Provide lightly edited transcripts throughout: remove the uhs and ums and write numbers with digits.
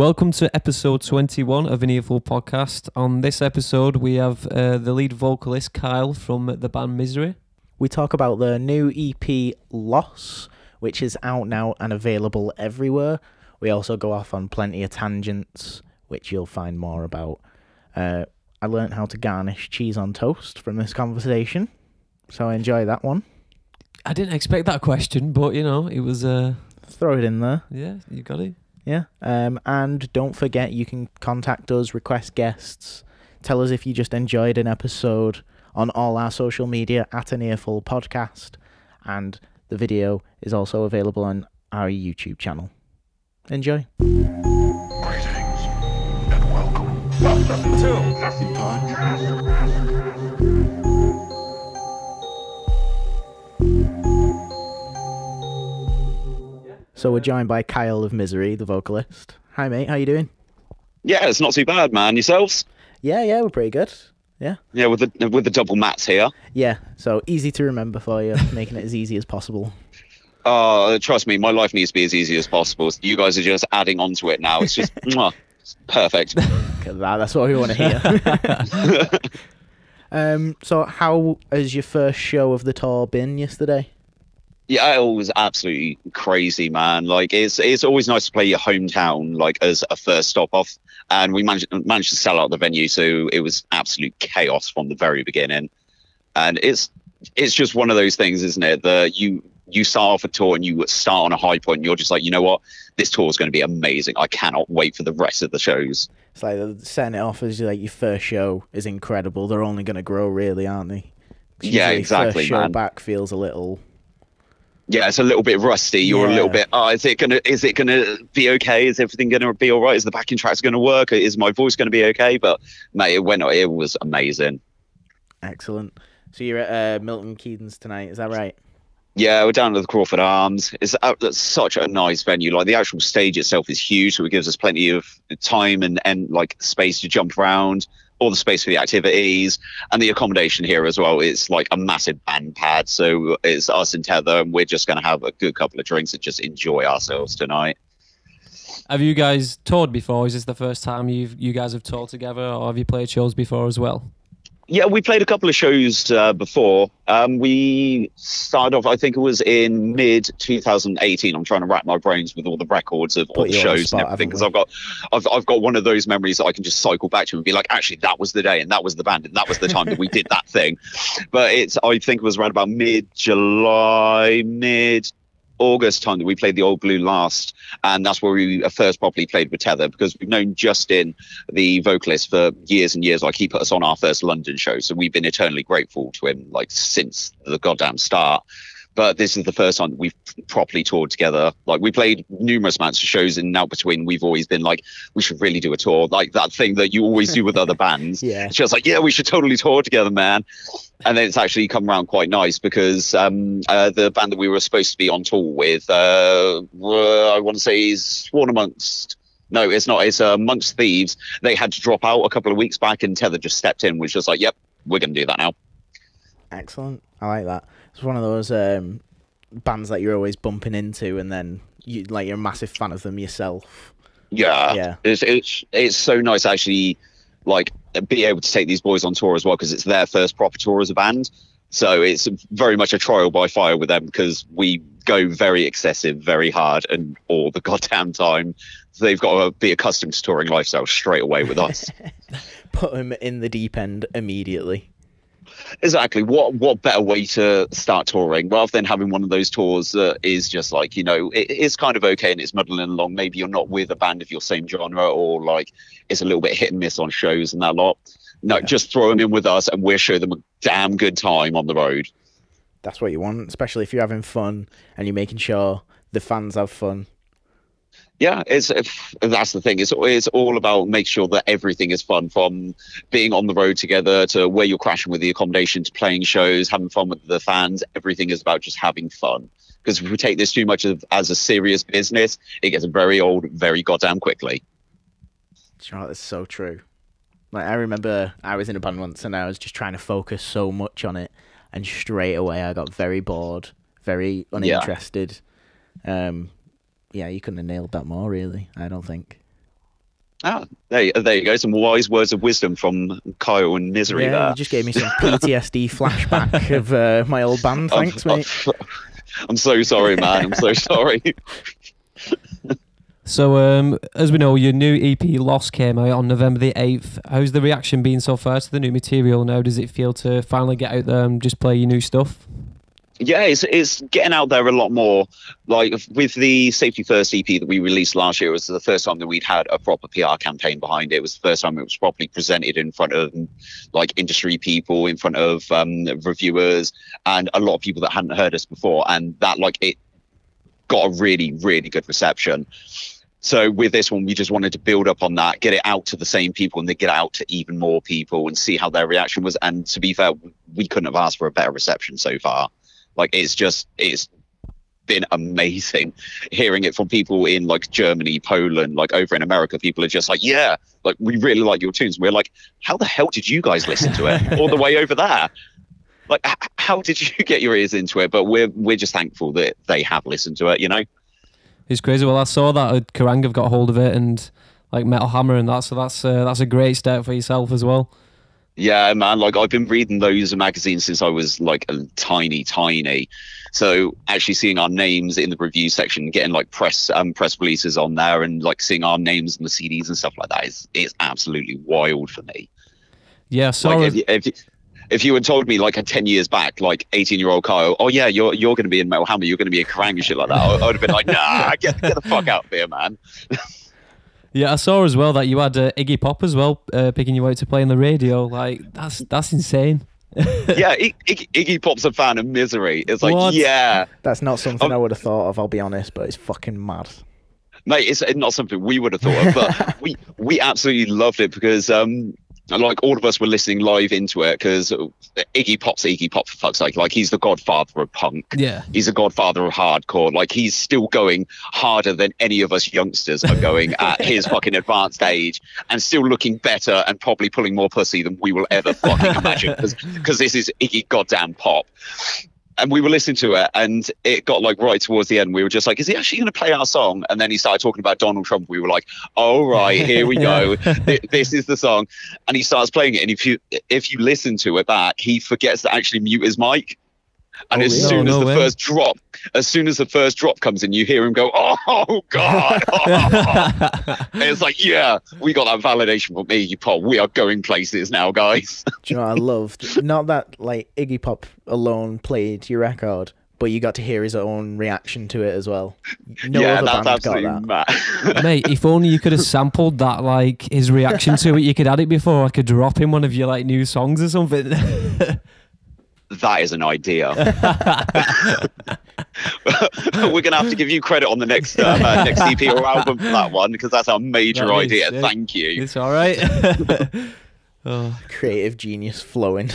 Welcome to episode 21 of An Earful Podcast. On this episode, we have the lead vocalist, Kial, from the band MSRY. We talk about their new EP, Loss, which is out now and available everywhere. We also go off on plenty of tangents, which you'll find more about. I learned how to garnish cheese on toast from this conversation, so I enjoy that one. I didn't expect that question, but, you know, it was... Throw it in there. Yeah, you got it. Yeah. And don't forget, you can contact us, request guests, tell us if you just enjoyed an episode on all our social media at An Earful Podcast. And the video is also available on our YouTube channel. Enjoy. Greetings and welcome to Happy Podcast. So we're joined by Kial of MSRY, the vocalist. Hi, mate. How you doing? Yeah, it's not too bad, man. Yourselves? Yeah, we're pretty good. Yeah, with the double mats here. Yeah, so easy to remember for you, making it as easy as possible. Trust me, my life needs to be as easy as possible. You guys are just adding on to it now. It's just it's perfect. That's what we want to hear. So how has your first show of the tour been yesterday? Yeah, it was absolutely crazy, man. Like, it's always nice to play your hometown, like, as a first stop off. And we managed to sell out the venue, so it was absolute chaos from the very beginning. And it's just one of those things, isn't it? That you start off a tour and you start on a high point. And you're just like, you know what? This tour is going to be amazing. I cannot wait for the rest of the shows. It's like setting it off as like your first show is incredible. They're only going to grow, really, aren't they? Yeah, exactly, first show man. Back feels a little. Yeah, it's a little bit rusty. You're a little bit. Oh, is it gonna be okay? Is everything gonna be all right? Is the backing tracks gonna work? Is my voice gonna be okay? But mate, it went. It was amazing. Excellent. So you're at Milton Keynes tonight. Is that right? Yeah, we're down at the Crawford Arms. That's such a nice venue. Like the actual stage itself is huge, so it gives us plenty of time and like space to jump around. All the space for the activities and the accommodation here as well. It's like a massive band pad. So it's us and Tether, and we're just going to have a good couple of drinks and just enjoy ourselves tonight. Have you guys toured before? Is this the first time you guys have toured together, or have you played shows before as well? Yeah, we played a couple of shows before. We started off, I think it was in mid-2018. I'm trying to rack my brains with all the records of all the shows and everything, because I've got one of those memories that I can just cycle back to and be like, actually, that was the day, and that was the band, and that was the time that we did that thing. But I think it was around about mid-July, mid-August time that we played the Old Blue last, and that's where we first properly played with Tether, because we've known Justin, the vocalist, for years and years. Like, he put us on our first London show, so we've been eternally grateful to him, like, since the goddamn start. But this is the first time that we've properly toured together. Like, we played numerous amounts of shows, and now between, we've always been like, we should really do a tour, like that thing that you always do with other bands. Yeah, it's just like, yeah, we should totally tour together, man. And then it's actually come around quite nice, because the band that we were supposed to be on tour with, I want to say is Sworn Amongst. No, it's not. It's Amongst Thieves. They had to drop out a couple of weeks back, and Tether just stepped in, was just like, yep, we're going to do that now. Excellent. I like that. It's one of those bands that you're always bumping into, and then you're a massive fan of them yourself. Yeah. It's so nice actually, like, be able to take these boys on tour as well, because it's their first proper tour as a band. So it's very much a trial by fire with them, because we go very excessive, very hard, and all the goddamn time. So they've got to be accustomed to touring lifestyle straight away with us. Put them in the deep end immediately. Exactly. What better way to start touring rather than having one of those tours that is just like, you know, it's kind of okay and it's muddling along. Maybe you're not with a band of your same genre, or like it's a little bit hit and miss on shows and that lot. No, yeah. Just throw them in with us and we'll show them a damn good time on the road. That's what you want, especially if you're having fun and you're making sure the fans have fun. Yeah, that's the thing. It's all about make sure that everything is fun, from being on the road together to where you're crashing with the accommodation to playing shows, having fun with the fans. Everything is about just having fun, because if we take this too much as a serious business, it gets very old very goddamn quickly. Do you know what, that's so true. Like, I remember I was in a band once and I was just trying to focus so much on it, and straight away I got very bored, very uninterested. Yeah, you couldn't have nailed that more, really, I don't think. Ah, there you go. Some wise words of wisdom from Kyle and Misery. Yeah, there. You just gave me some PTSD flashback of my old band. Thanks, mate. I'm so sorry, man. I'm so sorry. So, as we know, your new EP, Loss, came out on November the 8th. How's the reaction been so far to the new material, and how does it feel to finally get out there and just play your new stuff? Yeah, it's getting out there a lot more. Like with the Safety First EP that we released last year, it was the first time that we'd had a proper PR campaign behind it. It was the first time it was properly presented in front of like industry people, in front of reviewers, and a lot of people that hadn't heard us before. And that like it got a really, really good reception. So with this one, we just wanted to build up on that, get it out to the same people, and then get it out to even more people and see how their reaction was. And to be fair, we couldn't have asked for a better reception so far. Like it's been amazing hearing it from people in like Germany, Poland, like over in America. People are just like, yeah, like we really like your tunes. And we're like, how the hell did you guys listen to it all the way over there? Like, how did you get your ears into it? But we're just thankful that they have listened to it, you know? It's crazy. Well, I saw that Kerrang have got hold of it, and like Metal Hammer and that. So that's a great step for yourself as well. Yeah, man, like I've been reading those magazines since I was like a tiny. So actually seeing our names in the review section, getting like press releases on there, and like seeing our names on the CDs and stuff like that is absolutely wild for me. Yeah, so like, if you had told me like 10 years back, like 18-year-old Kyle, oh yeah, you're going to be in Metal Hammer, you're going to be in Kerrang and shit like that, I would have been like, nah, get the fuck out of here, man. Yeah, I saw as well that you had Iggy Pop as well picking you out to play on the radio. Like that's insane. Yeah, Iggy Pop's a fan of Misery. It's like, what? Yeah, that's not something I would have thought of. I'll be honest, but it's fucking mad, mate. It's not something we would have thought of, but we absolutely loved it because like all of us were listening live into it because Iggy Pop's Iggy Pop, for fuck's sake. Like he's the godfather of punk. Yeah. He's the godfather of hardcore. Like he's still going harder than any of us youngsters are going at his fucking advanced age, and still looking better and probably pulling more pussy than we will ever fucking imagine, because this is Iggy goddamn Pop. And we were listening to it, and it got like right towards the end. We were just like, is he actually going to play our song? And then he started talking about Donald Trump. We were like, all right, here we go. This is the song. And he starts playing it. And if you listen to it back, he forgets to actually mute his mic. And as soon as the first drop comes in, you hear him go, oh, God. Oh. It's like, yeah, we got that validation from Iggy Pop. We are going places now, guys. Do you know what I loved? Not that, like, Iggy Pop alone played your record, but you got to hear his own reaction to it as well. No yeah, other band got that. Mate, if only you could have sampled that, like, his reaction to it. You could add it before I could drop in one of your, like, new songs or something. That is an idea. We're going to have to give you credit on the next EP or album for that one, because that's our major idea. Sick. Thank you. It's all right. Oh. Creative genius flowing.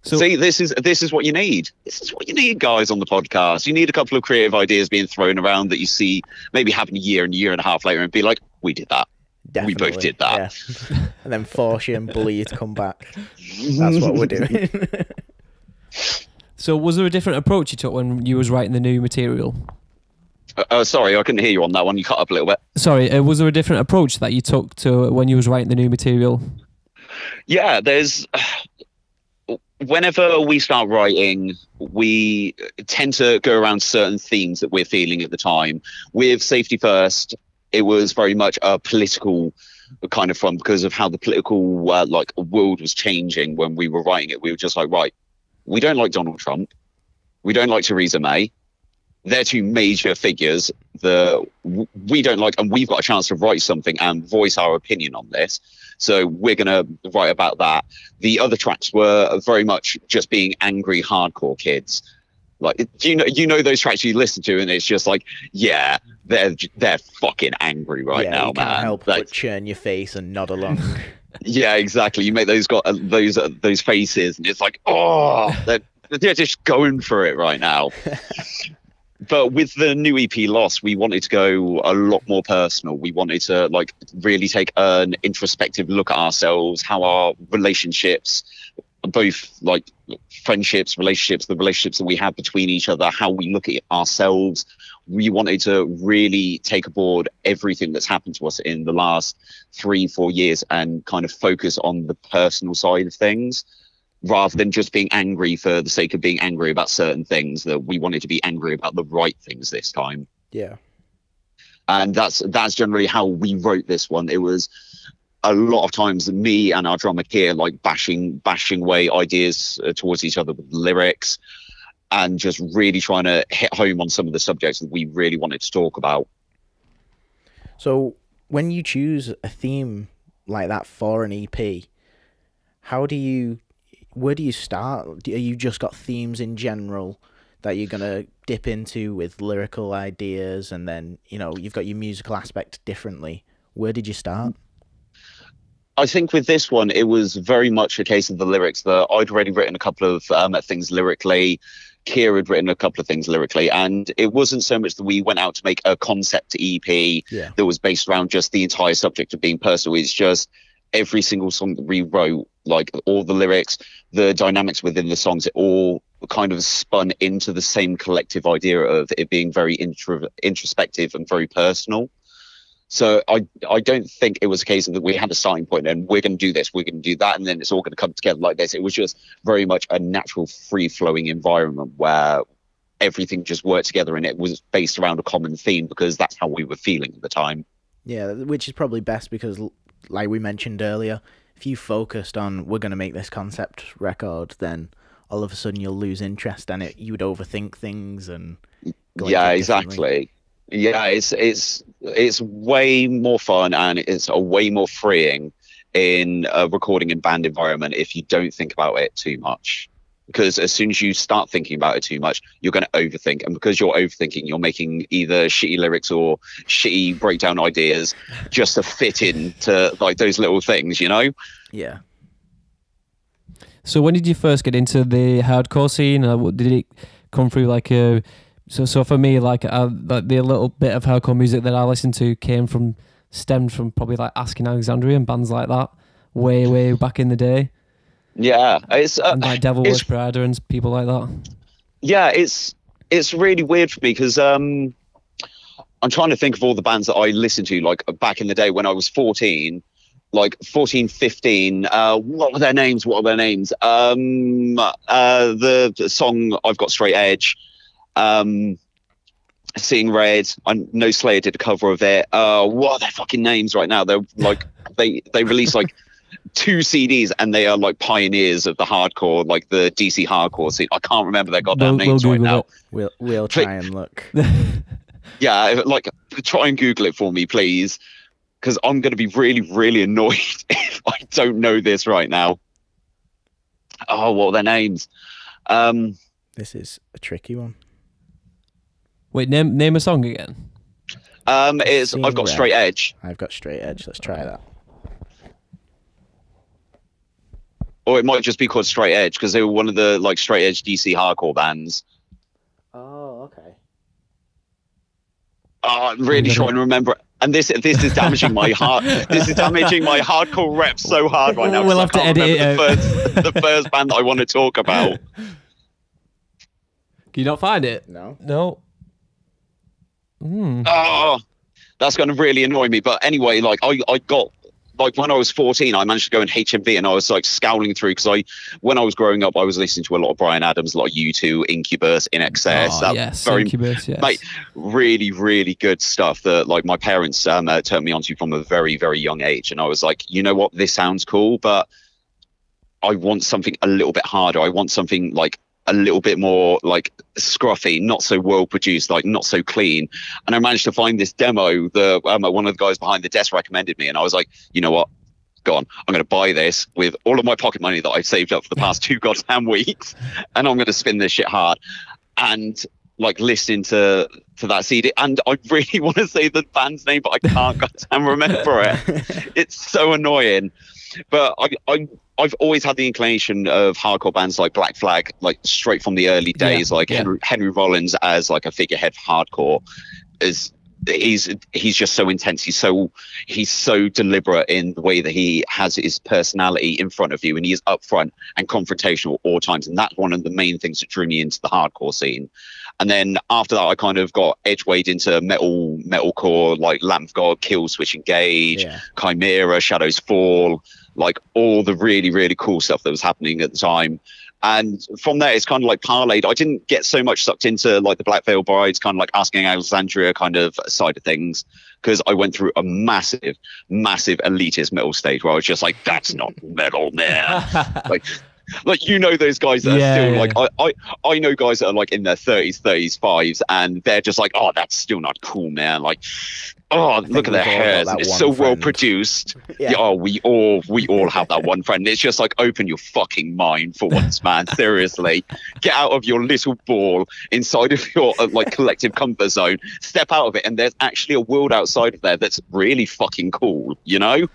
So, see, this is what you need. This is what you need, guys, on the podcast. You need a couple of creative ideas being thrown around that you see maybe happen a year and a half later and be like, we did that. Definitely. We both did that. Yeah. And then force you and bully you to come back. That's what we're doing. So was there a different approach you took when you was writing the new material? Sorry, I couldn't hear you on that one. You cut up a little bit. Sorry, was there a different approach that you took to when you was writing the new material? Yeah, there's... Whenever we start writing, we tend to go around certain themes that we're feeling at the time. With Safety First, it was very much a political kind of fun because of how the political like world was changing when we were writing it. We were just like, right, we don't like Donald Trump. We don't like Theresa May. They're two major figures that we don't like, and we've got a chance to write something and voice our opinion on this. So we're going to write about that. The other tracks were very much just being angry hardcore kids. Like, you know those tracks you listen to, and it's just like, yeah, they're fucking angry right now, man. You can't help but churn your face and nod along. Yeah, exactly. You make those faces, and it's like, oh, they're just going for it right now. But with the new EP Loss, we wanted to go a lot more personal. We wanted to like really take an introspective look at ourselves, how our relationships, both like friendships, relationships, the relationships that we have between each other, how we look at ourselves, we wanted to really take aboard everything that's happened to us in the last 3-4 years and kind of focus on the personal side of things, rather than just being angry for the sake of being angry about certain things. That we wanted to be angry about the right things this time. Yeah. And that's generally how we wrote this one. It was a lot of times me and our drummer Kial like bashing away ideas towards each other with lyrics, and just really trying to hit home on some of the subjects that we really wanted to talk about. So when you choose a theme like that for an EP, how do you, where do you start? Are you just got themes in general that you're going to dip into with lyrical ideas, and then, you know, you've got your musical aspect differently? Where did you start? I think with this one, it was very much a case of the lyrics. That I'd already written a couple of things lyrically. Kial had written a couple of things lyrically, and it wasn't so much that we went out to make a concept EP that was based around just the entire subject of being personal. It's just every single song that we wrote, like all the lyrics, the dynamics within the songs, it all kind of spun into the same collective idea of it being very introspective and very personal. So I don't think it was a case of that we had a starting point and we're going to do this, we're going to do that, and then it's all going to come together like this. It was just very much a natural, free-flowing environment where everything just worked together, and it was based around a common theme because that's how we were feeling at the time. Yeah, which is probably best because, like we mentioned earlier, if you focused on we're going to make this concept record, then all of a sudden you'll lose interest and you would overthink things. And yeah, exactly. Yeah, it's way more fun and it's a way more freeing in a recording and band environment if you don't think about it too much. Because as soon as you start thinking about it too much, you're going to overthink. And because you're overthinking, you're making either shitty lyrics or shitty breakdown ideas just to fit in to like those little things, you know? Yeah. So when did you first get into the hardcore scene? Did it come through like a... So for me, like the little bit of hardcore music that I listened to stemmed from probably like Asking Alexandria and bands like that, way back in the day. Yeah, it's and like Devil Wears Prada and people like that. Yeah, it's really weird for me because I'm trying to think of all the bands that I listened to like back in the day when I was 14, like 14, 15. What were their names? The song I've Got Straight Edge. Seeing Red, I know Slayer did a cover of it. What are their fucking names right now? They're like they released like 2 CDs and they are like pioneers of the hardcore, like the DC hardcore scene. I can't remember their goddamn names right now. We'll try and look. Yeah, like try and Google it for me, please, because I'm going to be really annoyed if I don't know this right now. Oh, what are their names? This is a tricky one. Wait, name a song again. It's I've Got Straight Edge. I've Got Straight Edge. Let's try that. Or it might just be called Straight Edge because they were one of the like straight edge DC hardcore bands. Oh, okay. I'm really trying to remember. And this is damaging my heart. This is damaging my hardcore rep so hard right now. We'll have to edit it out. The first band that I want to talk about. Can you not find it? No. No. Mm. Oh, that's going to really annoy me. But anyway, like I got, like when I was 14, I managed to go in HMV and I was like scowling through because when I was growing up, I was listening to a lot of Bryan Adams, a lot of U2, Incubus, In Excess. Oh, yes, Incubus, yes. Mate, really good stuff that like my parents turned me onto from a very young age. And I was like, you know what, this sounds cool, but I want something a little bit harder. I want something like a little bit more like scruffy, not so well produced, like not so clean. And I managed to find this demo that one of the guys behind the desk recommended me, and I was like, you know what, go on, I'm going to buy this with all of my pocket money that I've saved up for the past 2 goddamn weeks, and I'm going to spin this shit hard. And like listening to that CD, and I really want to say the band's name, but I can't goddamn remember it. It's so annoying. But I've always had the inclination of hardcore bands like Black Flag, like straight from the early days, Henry Rollins as like a figurehead for hardcore, is he's just so intense. He's so deliberate in the way that he has his personality in front of you, and he is upfront and confrontational at all times. And that's one of the main things that drew me into the hardcore scene. And then after that, I kind of got edgeweighed into metalcore, like Lamb of God, Killswitch Engage, yeah, Chimera, Shadows Fall, like all the really, really cool stuff that was happening at the time. And from there, it's kind of like parlayed. I didn't get so much sucked into like the Black Veil Brides, kind of like Asking Alexandria kind of side of things, because I went through a massive, massive elitist metal stage where I was just like, that's not metal, man. Like, you know, those guys that are still like, I know guys that are like in their 30s, 35s, and they're just like, oh, that's still not cool, man. Like, oh, look at their hairs. It's so well produced. Yeah. Oh, we all have that one friend. It's just like, open your fucking mind for once, man. Seriously. Get out of your little ball inside of your like collective comfort zone. Step out of it. And there's actually a world outside of there that's really fucking cool, you know?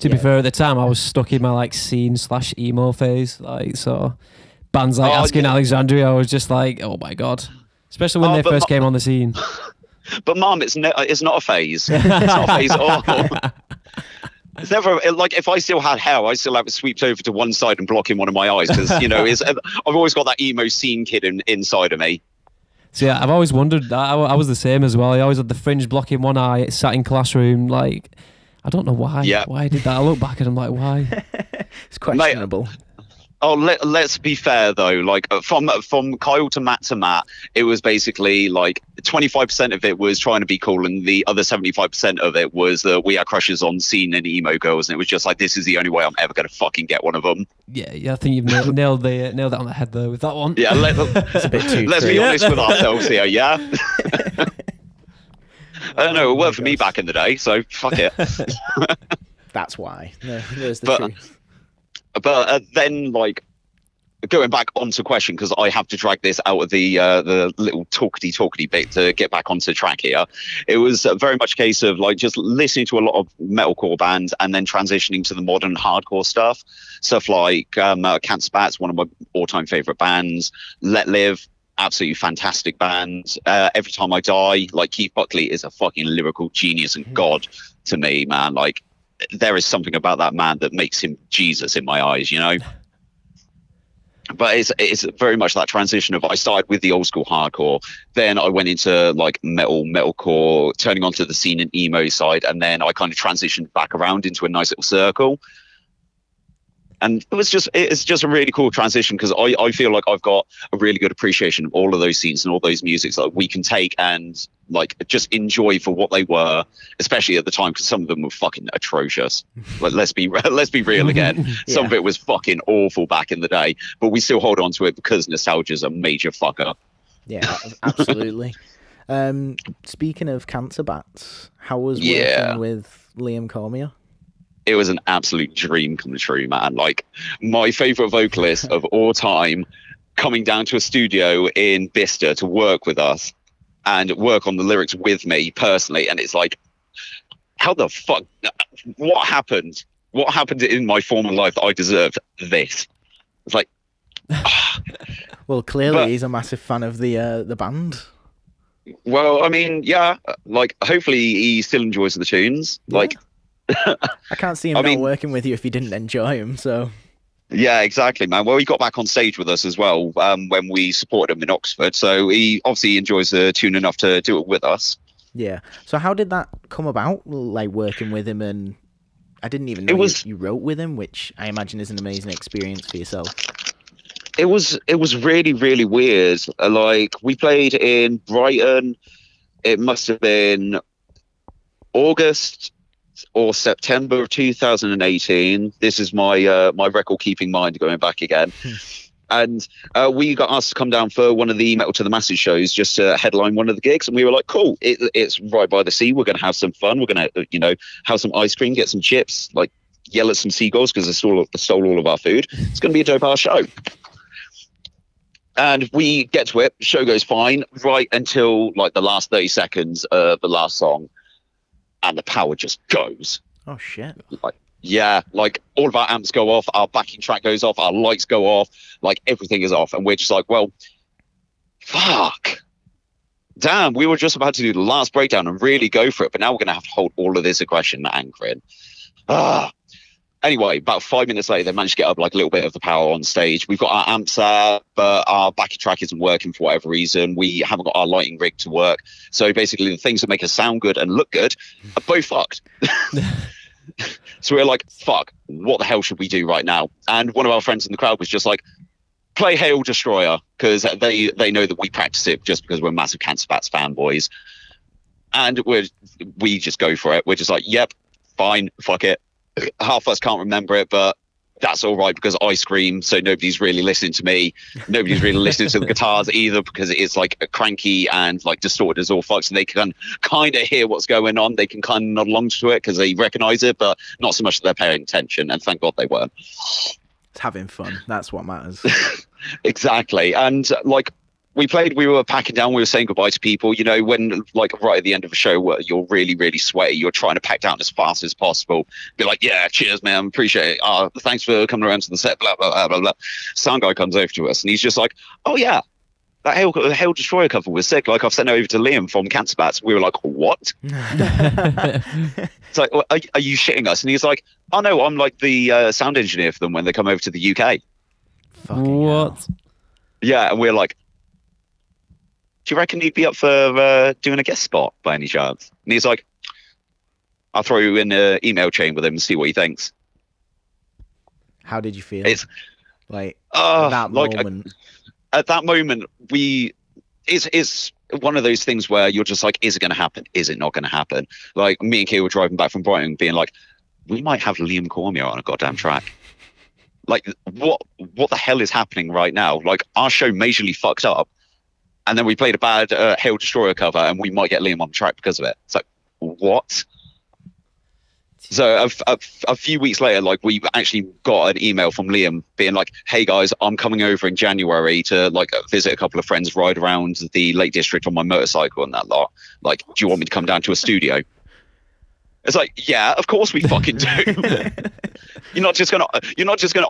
To be fair, at the time, I was stuck in my like scene/emo phase. Like, so bands like Asking Alexandria, I was just like, oh my God. Especially when they first came on the scene. But mom, it's not a phase. It's not a phase at all. It's never, like, if I still had hair, I still have it swept over to one side and blocking one of my eyes, because, you know, I've always got that emo scene kid inside of me. So yeah, I've always wondered, I was the same as well. I always had the fringe blocking one eye, sat in classroom, like, I don't know why. Yeah. Why I did that? I look back and I'm like, why? It's questionable. Mate, let's be fair though. Like from Kial to Matt, it was basically like 25% of it was trying to be cool, and the other 75% of it was that we had crushes on scene and emo girls, and it was just like, this is the only way I'm ever going to fucking get one of them. Yeah, I think you've nailed that on the head though with that one. Yeah, it's a bit too let's be honest with ourselves here. Yeah. I don't know. It worked for me back in the day, so fuck it. That's why. No, there's the truth. But then, like, going back onto question, because I have to drag this out of the little talkity bit to get back onto track here. It was very much a case of, like, just listening to a lot of metalcore bands and then transitioning to the modern hardcore stuff. Stuff like Cancer Bats, one of my all-time favourite bands. Let Live, absolutely fantastic band. Every Time I Die, like, Keith Buckley is a fucking lyrical genius and god to me, man. Like, there is something about that man that makes him Jesus in my eyes, you know? But it's very much that transition of, I started with the old school hardcore, then I went into like metalcore, turning onto the scene and emo side, and then I kind of transitioned back around into a nice little circle. And it's just a really cool transition, because I feel like I've got a really good appreciation of all of those scenes and all those musics that we can take and like just enjoy for what they were, especially at the time, because some of them were fucking atrocious. Like, let's be real again. Yeah. Some of it was fucking awful back in the day, but we still hold on to it because nostalgia's a major fucker. Yeah, absolutely. Speaking of Cancer Bats, how was working with Liam Cormier? It was an absolute dream come true, man. Like, my favourite vocalist of all time coming down to a studio in Bicester to work with us and work on the lyrics with me personally. And it's like, how the fuck? What happened? What happened in my former life that I deserved this? It's like... Well, clearly he's a massive fan of the band. Well, I mean, yeah. Like, hopefully he still enjoys the tunes. Like... Yeah. I can't see him not working with you if he didn't enjoy him, so... Yeah, exactly, man. Well, he got back on stage with us as well when we supported him in Oxford, so he obviously enjoys the tune enough to do it with us. Yeah. So how did that come about, like, working with him? And I didn't even know you wrote with him, which I imagine is an amazing experience for yourself. It was really, really weird. Like, we played in Brighton. It must have been August... or September of 2018. This is my my record keeping mind going back again. And we got asked to come down for one of the Metal to the Masses shows, just to headline one of the gigs, and we were like, cool, it's right by the sea, we're gonna have some fun, we're gonna, you know, have some ice cream, get some chips, like yell at some seagulls because they stole all of our food. It's gonna be a dope ass show. And we get to it, show goes fine, right until like the last 30 seconds of the last song. And the power just goes. Oh, shit. Like, yeah, like, all of our amps go off, our backing track goes off, our lights go off, like, everything is off. And we're just like, well, fuck. damn, we were just about to do the last breakdown and really go for it, but now we're going to have to hold all of this aggression and anger in. Anyway, about 5 minutes later, they managed to get up like a little bit of the power on stage. We've got our amps out, but our backing track isn't working for whatever reason. We haven't got our lighting rig to work. So basically the things that make us sound good and look good are both fucked. So we were like, fuck, what the hell should we do right now? And one of our friends in the crowd was just like, play Hail Destroyer, because they know that we practice it just because we're massive Cancer Bats fanboys. And we just go for it. We're just like, yep, fine, fuck it. Half of us can't remember it, but that's all right because I scream, so nobody's really listening to me. Nobody's really listening to the guitars either because it is like cranky and like distorted as all fuck, so they can kind of hear what's going on. They can kind of nod along to it because they recognise it, but not so much that they're paying attention, and thank God they weren't. It's having fun. That's what matters. Exactly. And like, we played, we were packing down, we were saying goodbye to people. You know, when like right at the end of a show where you're really, really sweaty, you're trying to pack down as fast as possible. Be like, yeah, cheers, man, appreciate it. Thanks for coming around to the set, blah, blah, blah, blah, blah. Sound guy comes over to us and he's just like, oh yeah, that Hail Destroyer cover was sick. Like, I've sent it over to Liam from Cancer Bats. We were like, what? It's like, well, are you shitting us? And he's like, oh no, I'm like the sound engineer for them when they come over to the UK. Fucking what? Hell. Yeah, and we're like, do you reckon he'd be up for doing a guest spot by any chance? And he's like, I'll throw you in an email chain with him and see what he thinks. How did you feel? It's like, at that moment. At that moment, it's one of those things where you're just like, is it going to happen? Is it not going to happen? Like, me and Kial were driving back from Brighton being like, we might have Liam Cormier on a goddamn track. Like, what the hell is happening right now? Like, our show majorly fucked up. And then we played a bad Hail Destroyer cover and we might get Liam on track because of it. It's like, what? So a few weeks later, like, we actually got an email from Liam being like, hey guys, I'm coming over in January to like visit a couple of friends, ride around the Lake District on my motorcycle and that lot. Like, do you want me to come down to a studio? It's like, yeah, of course we fucking do. You're not just gonna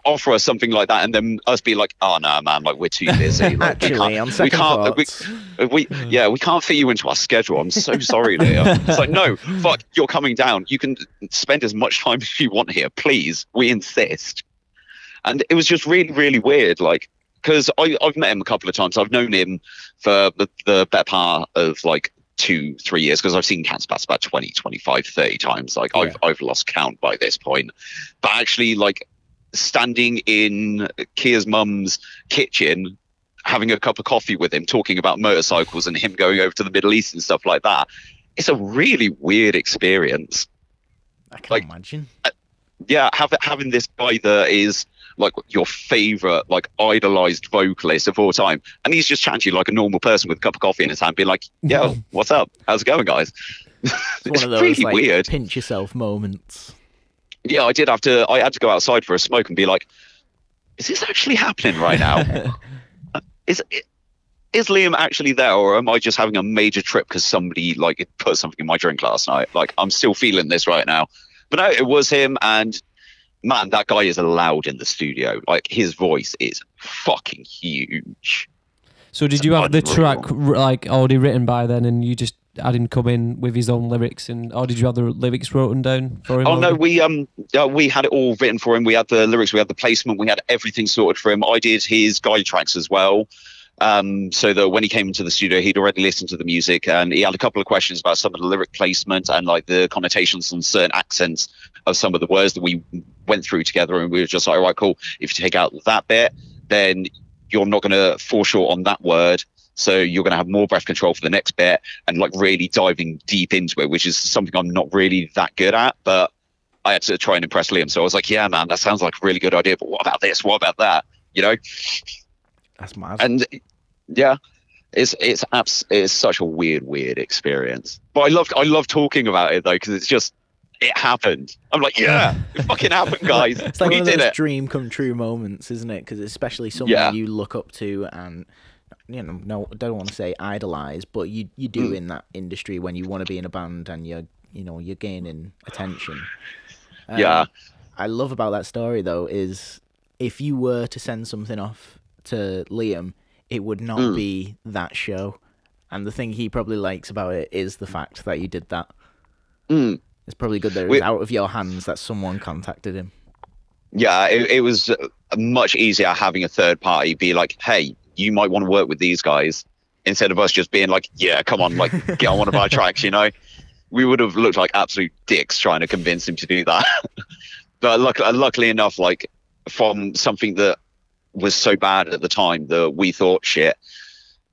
offer us something like that and then us be like, oh no, man, like we're too busy. Like, actually, on second thoughts, we can't fit you into our schedule. I'm so sorry, Liam. It's like, no, fuck, you're coming down. You can spend as much time as you want here, please. We insist. And it was just really, really weird, like, because I've met him a couple of times. I've known him for the better part of like 2-3 years, because I've seen Cancer Bats about 20, 25, 30 times. Like, yeah. I've lost count by this point. But actually, like, standing in Kia's mum's kitchen, having a cup of coffee with him, talking about motorcycles and him going over to the Middle East and stuff like that, it's a really weird experience. I can imagine. Yeah, having this guy that is like your favorite, like, idolized vocalist of all time, and he's just chatting to you like a normal person with a cup of coffee in his hand, being like, yo, what's up? How's it going, guys? It's one of those really, like, weird pinch yourself moments. Yeah, I had to go outside for a smoke and be like, is this actually happening right now? Is Liam actually there, or am I just having a major trip because somebody like put something in my drink last night? Like, I'm still feeling this right now. But no, it was him. And man, that guy is loud in the studio. Like, his voice is fucking huge. So did you have the track like already written by then, and you just had him come in with his own lyrics, and or did you have the lyrics written down for him? Oh no, we had it all written for him. We had the lyrics, we had the placement, we had everything sorted for him. I did his guide tracks as well. So that when he came into the studio, he'd already listened to the music, and he had a couple of questions about some of the lyric placement and like the connotations and certain accents of some of the words that we went through together. And we were just like, all right, cool. If you take out that bit, then you're not going to fall short on that word. So you're going to have more breath control for the next bit, and like really diving deep into it, which is something I'm not really that good at, but I had to try and impress Liam. So I was like, yeah, man, that sounds like a really good idea, but what about this? What about that? You know? That's mad. And yeah, it's such a weird experience. But I love talking about it though, because it's just, it happened. I'm like, yeah, it fucking happened, guys. It's like one of those dream come true moments, isn't it? Because especially someone you look up to, and you know, no, I don't want to say idolize, but you do in that industry when you want to be in a band and you're gaining attention. Yeah, I love about that story though is if you were to send something off to Liam, it would not be that show. And the thing he probably likes about it is the fact that you did that. Mm. It's probably good that it was out of your hands that someone contacted him. Yeah, it was much easier having a third party be like, hey, you might want to work with these guys, instead of us just being like, yeah, come on, like, get on one of our tracks, you know? We would have looked like absolute dicks trying to convince him to do that. But luckily enough, like, from something that was so bad at the time that we thought, shit,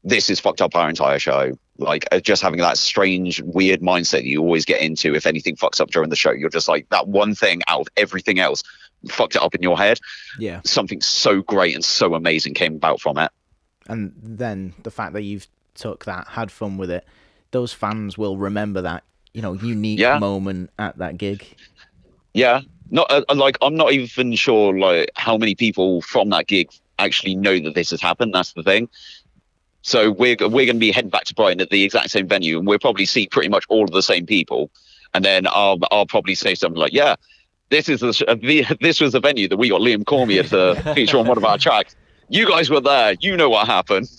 this is fucked up our entire show. Like, just having that strange, weird mindset you always get into if anything fucks up during the show. You're just like, that one thing out of everything else fucked it up in your head. Yeah. Something so great and so amazing came about from it. And then the fact that you've took that, had fun with it, those fans will remember that, you know, unique moment at that gig. Yeah. Not like, I'm not even sure like how many people from that gig actually know that this has happened. That's the thing. So we're going to be heading back to Brighton at the exact same venue, and we'll probably see pretty much all of the same people. And then I'll probably say something like, yeah, this is this was the venue that we got Liam Cormier to feature on one of our tracks. You guys were there. You know what happened.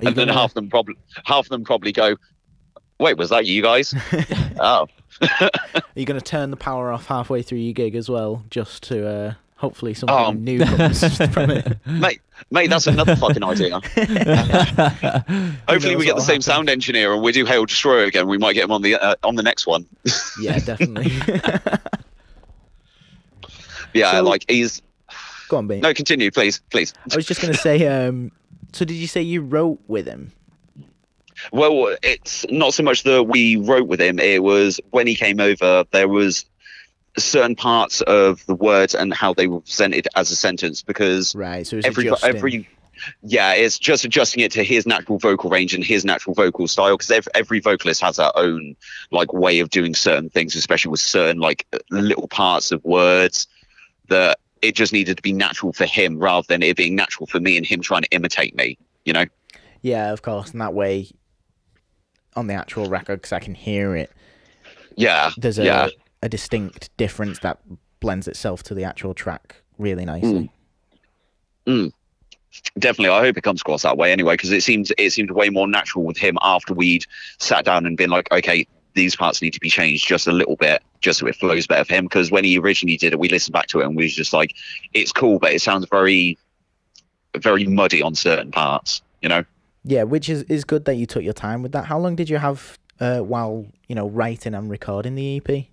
And then half of them probably go, wait, was that you guys? Oh. Are you going to turn the power off halfway through your gig as well, just to hopefully something new comes from it? Mate, that's another fucking idea. Hopefully we get the same sound engineer and we do Hail Destroyer again. We might get him on the next one. Yeah, definitely. Yeah, so, like, he's... Go on, mate. No, continue, please, please. I was just going to say, so did you say you wrote with him? Well, it's not so much that we wrote with him. It was when he came over, there was certain parts of the words and how they were presented as a sentence, because so it's just adjusting it to his natural vocal range and his natural vocal style, because every vocalist has their own like way of doing certain things, especially with certain like little parts of words, that it just needed to be natural for him rather than it being natural for me and him trying to imitate me, you know? Yeah, of course. And that way, on the actual record, because I can hear it, there's a distinct difference that blends itself to the actual track really nicely. Mm. Mm. Definitely. I hope it comes across that way anyway, because it seemed way more natural with him after we'd sat down and been like, okay, these parts need to be changed just a little bit, just so it flows better for him. Because when he originally did it, we listened back to it and we was just like, it's cool, but it sounds very, very muddy on certain parts, you know? Yeah, which is good that you took your time with that. How long did you have while, you know, writing and recording the EP?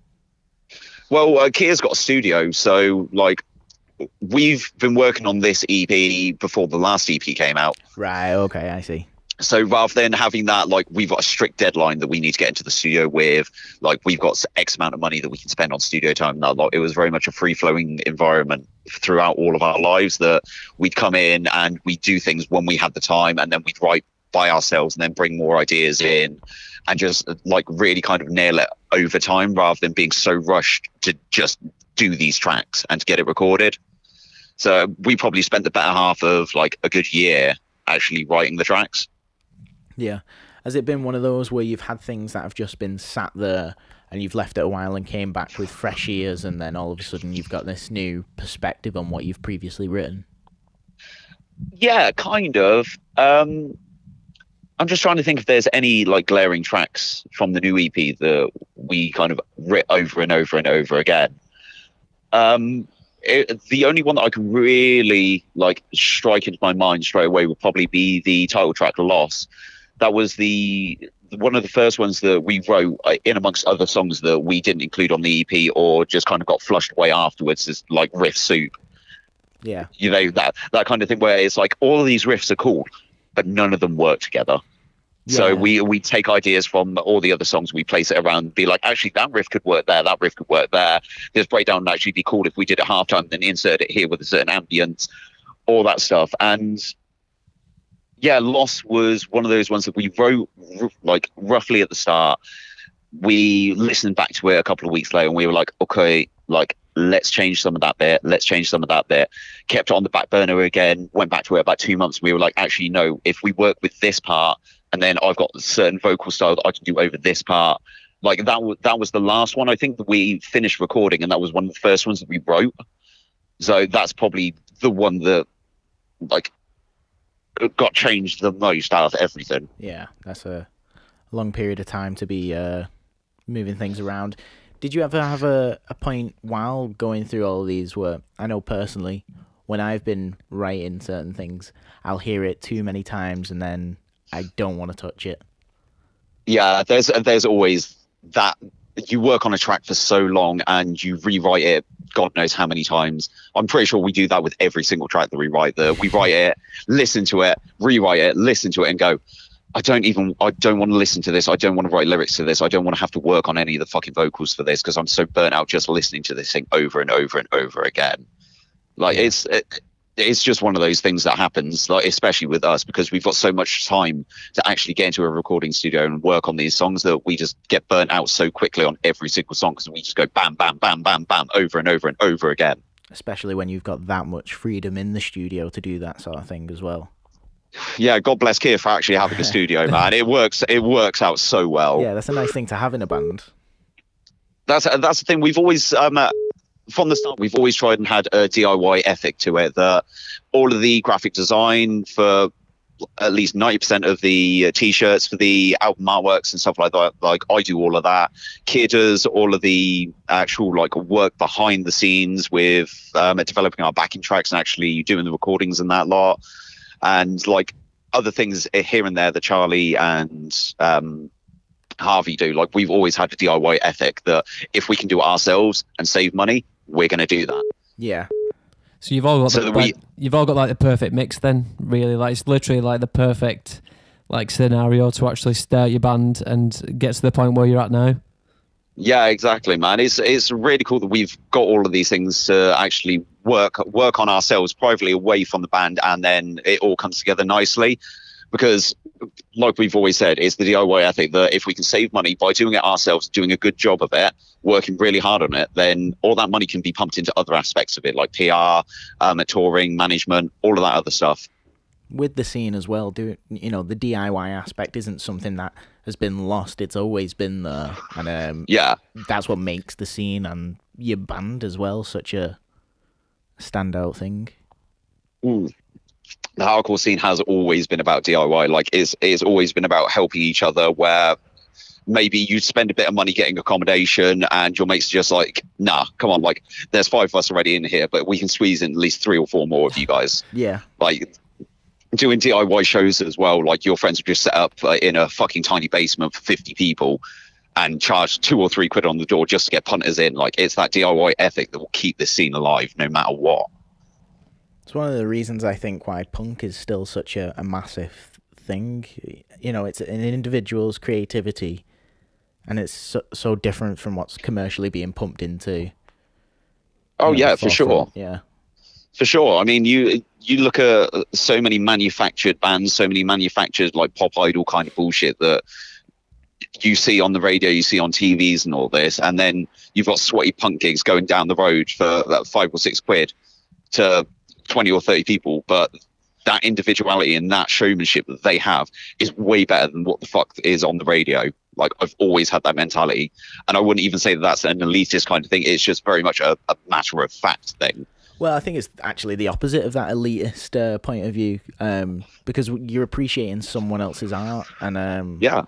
Well, Kia's got a studio, so, like, we've been working on this EP before the last EP came out. Right, okay, I see. So rather than having that, like, we've got a strict deadline that we need to get into the studio with, like, we've got X amount of money that we can spend on studio time. Now, like, it was very much a free-flowing environment throughout all of our lives, that we'd come in and we'd do things when we had the time, and then we'd write by ourselves and then bring more ideas in and just, like, really kind of nail it over time rather than being so rushed to just do these tracks and to get it recorded. So we probably spent the better half of, like, a good year actually writing the tracks. Yeah. Has it been one of those where you've had things that have just been sat there and you've left it a while and came back with fresh ears, and then all of a sudden you've got this new perspective on what you've previously written? Yeah, kind of. I'm just trying to think if there's any like glaring tracks from the new EP that we kind of writ over and over and over again. The only one that I can really like strike into my mind straight away would probably be the title track Loss. That was one of the first ones that we wrote in amongst other songs that we didn't include on the EP, or just kind of got flushed away afterwards as like riff soup. Yeah. You know, that kind of thing where it's like all of these riffs are cool, but none of them work together. Yeah. So we take ideas from all the other songs, we place it around and be like, actually, that riff could work there, that riff could work there. This breakdown would actually be cool if we did it halftime, then insert it here with a certain ambience, all that stuff. And yeah, Loss was one of those ones that we wrote like roughly at the start. We listened back to it a couple of weeks later and we were like, okay, like, let's change some of that bit. Let's change some of that bit. Kept it on the back burner again, went back to it about 2 months. And we were like, actually, no, if we work with this part and then I've got a certain vocal style that I can do over this part. Like that was the last one, I think, that we finished recording. And that was one of the first ones that we wrote. So that's probably the one that like got changed the most out of everything. Yeah, that's a long period of time to be moving things around. Did you ever have a point while going through all of these where, I know personally, when I've been writing certain things, I'll hear it too many times and then I don't want to touch it? Yeah, there's always that. You work on a track for so long and you rewrite it God knows how many times. I'm pretty sure we do that with every single track that we write. We write it, listen to it, rewrite it, listen to it and go, I don't want to listen to this. I don't want to write lyrics to this. I don't want to have to work on any of the fucking vocals for this because I'm so burnt out just listening to this thing over and over and over again. Like, it's just one of those things that happens, like, especially with us, because we've got so much time to actually get into a recording studio and work on these songs that we just get burnt out so quickly on every single song because we just go bam, bam, bam, bam, bam, over and over and over again. Especially when you've got that much freedom in the studio to do that sort of thing as well. Yeah, God bless Keir for actually having a studio, man. It works out so well. Yeah, that's a nice thing to have in a band. That's the thing. We've always... from the start, we've always tried and had a DIY ethic to it, that all of the graphic design for at least 90% of the T-shirts for the album artworks and stuff like that, like, I do all of that. Kier does all of the actual, like, work behind the scenes with developing our backing tracks and actually doing the recordings and that lot. And, like, other things here and there that Charlie and... Harvey do. Like, we've always had a DIY ethic that if we can do it ourselves and save money, we're going to do that. Yeah. So you've all got like the perfect mix then, really. Like, it's literally like the perfect like scenario to actually start your band and get to the point where you're at now. Yeah, exactly, man. It's really cool that we've got all of these things to actually work on ourselves privately away from the band, and then it all comes together nicely. Because, like we've always said, it's the DIY ethic that if we can save money by doing it ourselves, doing a good job of it, working really hard on it, then all that money can be pumped into other aspects of it, like PR, touring, management, all of that other stuff. With the scene as well, you know, the DIY aspect isn't something that has been lost. It's always been there. And yeah, that's what makes the scene and your band as well such a standout thing. Mm. The hardcore scene has always been about DIY. Like, it's always been about helping each other, where maybe you spend a bit of money getting accommodation and your mates are just like, nah, come on, like, there's 5 of us already in here, but we can squeeze in at least 3 or 4 more of you guys. Yeah. Like, doing DIY shows as well, like, your friends would just set up in a fucking tiny basement for 50 people and charge £2 or £3 on the door just to get punters in. Like, it's that DIY ethic that will keep this scene alive no matter what. It's one of the reasons I think why punk is still such a massive thing. You know, it's an individual's creativity, and it's so different from what's commercially being pumped into. Oh, yeah, for sure. Yeah, for sure. I mean, you look at so many manufactured bands, so many manufactured, like, pop idol kind of bullshit that you see on the radio, you see on TVs and all this, and then you've got sweaty punk gigs going down the road for that £5 or £6 to 20 or 30 people, but that individuality and that showmanship that they have is way better than what the fuck is on the radio. Like, I've always had that mentality, and I wouldn't even say that that's an elitist kind of thing. It's just very much a matter of fact thing. Well, I think it's actually the opposite of that elitist point of view, because you're appreciating someone else's art, and yeah,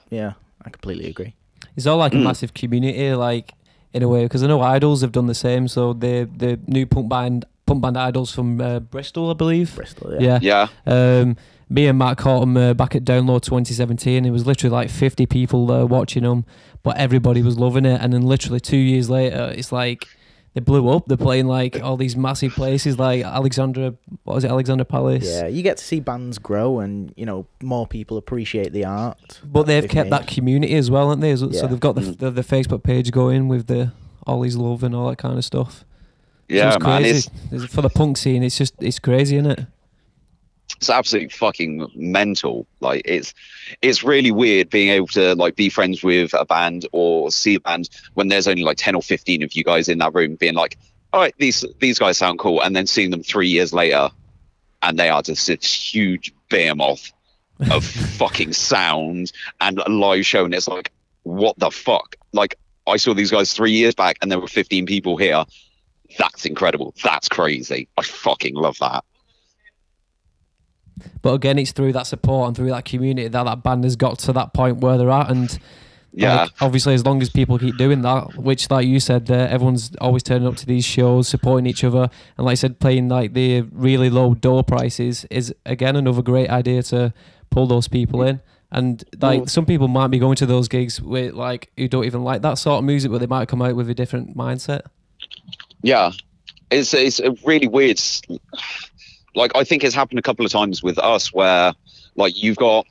I completely agree. It's all like a massive community, like, in a way, because I know Idols have done the same. So the new punk band Idols from Bristol, I believe. Bristol, yeah. Me and Matt caught them back at Download 2017. It was literally like 50 people watching them, but everybody was loving it. And then literally 2 years later, it's like they blew up. They're playing like all these massive places, like Alexandra. What was it, Alexandra Palace? Yeah, you get to see bands grow, and you know, more people appreciate the art. But they've kept that community as well, haven't they? So yeah, they've got the Facebook page going with all his love and all that kind of stuff. Yeah, so it's crazy. Man, for the punk scene, it's crazy, isn't it? It's absolutely fucking mental. Like, it's really weird being able to, like, be friends with a band or see a band when there's only like 10 or 15 of you guys in that room, being like, all right, these guys sound cool, and then seeing them 3 years later and they are just this huge behemoth of fucking sound and a live show, and it's like, what the fuck? Like, I saw these guys 3 years back and there were 15 people here. That's incredible. That's crazy. I fucking love that. But again, it's through that support and through that community that that band has got to that point where they're at. And yeah, like, obviously, as long as people keep doing that, which, like you said, everyone's always turning up to these shows, supporting each other, and like I said, playing like the really low door prices is again another great idea to pull those people in. And like some people might be going to those gigs with like who don't even like that sort of music, but they might come out with a different mindset. Yeah, it's a really weird. Like, I think it's happened a couple of times with us where, like, you've got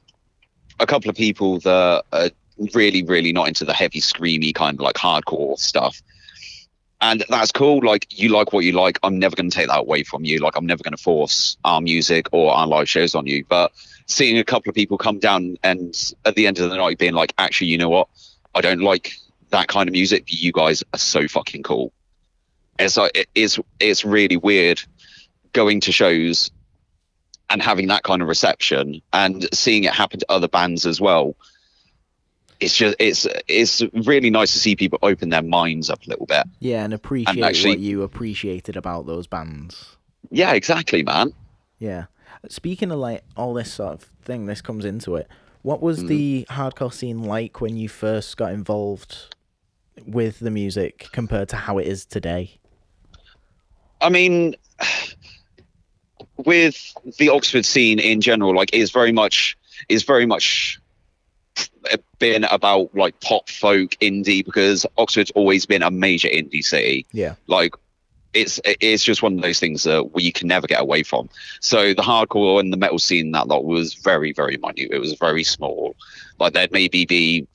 a couple of people that are really, really not into the heavy, screamy kind of, like, hardcore stuff. And that's cool. Like, you like what you like. I'm never going to take that away from you. Like, I'm never going to force our music or our live shows on you. But seeing a couple of people come down and at the end of the night being like, actually, you know what? I don't like that kind of music, but you guys are so fucking cool. It's like, it's really weird going to shows and having that kind of reception and seeing it happen to other bands as well. It's just, it's really nice to see people open their minds up a little bit. Yeah. And appreciate and actually, what you appreciated about those bands. Yeah, exactly, man. Yeah. Speaking of like all this sort of thing, this comes into it. What was the hardcore scene like when you first got involved with the music compared to how it is today? I mean, with the Oxford scene in general, like it's very much been about like pop, folk, indie, because Oxford's always been a major indie city. Yeah, like it's just one of those things that we can never get away from. So the hardcore and the metal scene that lot was very, very minute. It was very small. Like there'd maybe be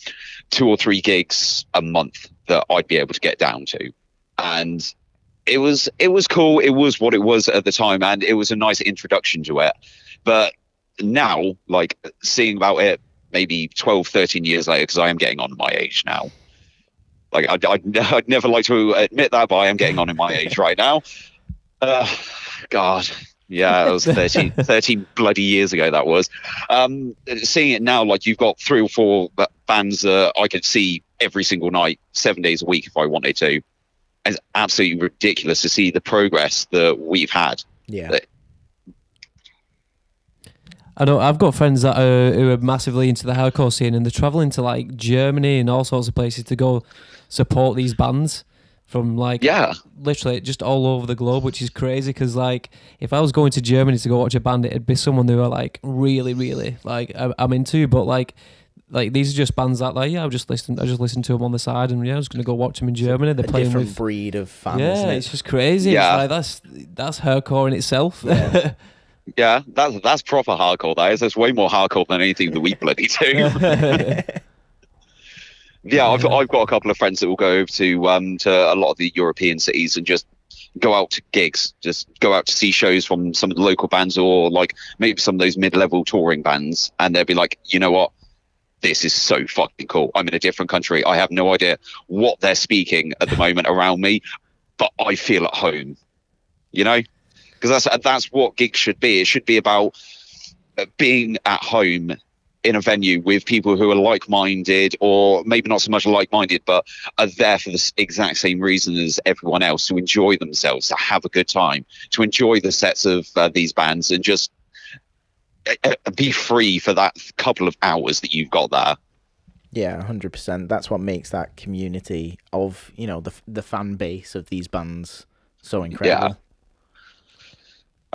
2 or 3 gigs a month that I'd be able to get down to, and it was cool. It was what it was at the time, and it was a nice introduction to it. But now, like, seeing about it maybe 12-13 years later, because I am getting on my age now. Like I'd never like to admit that, but I am getting on in my age right now. God, yeah, it was 13 bloody years ago that was. Seeing it now, like, you've got 3 or 4 bands that I could see every single night, 7 days a week if I wanted to. It's absolutely ridiculous to see the progress that we've had. Yeah, I know. I've got friends that are who are massively into the hardcore scene, and they're traveling to like Germany and all sorts of places to go support these bands from like, yeah, literally just all over the globe, which is crazy. Because like, if I was going to Germany to go watch a band, it'd be someone who are like really, really like I'm into, but like. Like, these are just bands that, like, yeah, I just listen to them on the side, and yeah, I was going to go watch them in Germany. They're playing with a different breed of fans. Yeah, it's just crazy. Yeah, it's like, that's hardcore in itself. Yeah, yeah, that's proper hardcore. That is. That's way more hardcore than anything that we bloody do. Yeah, I've got a couple of friends that will go over to a lot of the European cities and just go out to gigs, just go out to see shows from some of the local bands or like maybe some of those mid-level touring bands, and they'll be like, you know what? This is so fucking cool. I'm in a different country. I have no idea what they're speaking at the moment around me, but I feel at home, you know, because that's what gigs should be. It should be about being at home in a venue with people who are like-minded, or maybe not so much like-minded, but are there for the exact same reason as everyone else, to enjoy themselves, to have a good time, to enjoy the sets of these bands, and just be free for that couple of hours that you've got there. Yeah, 100%. That's what makes that community of, you know, the fan base of these bands so incredible.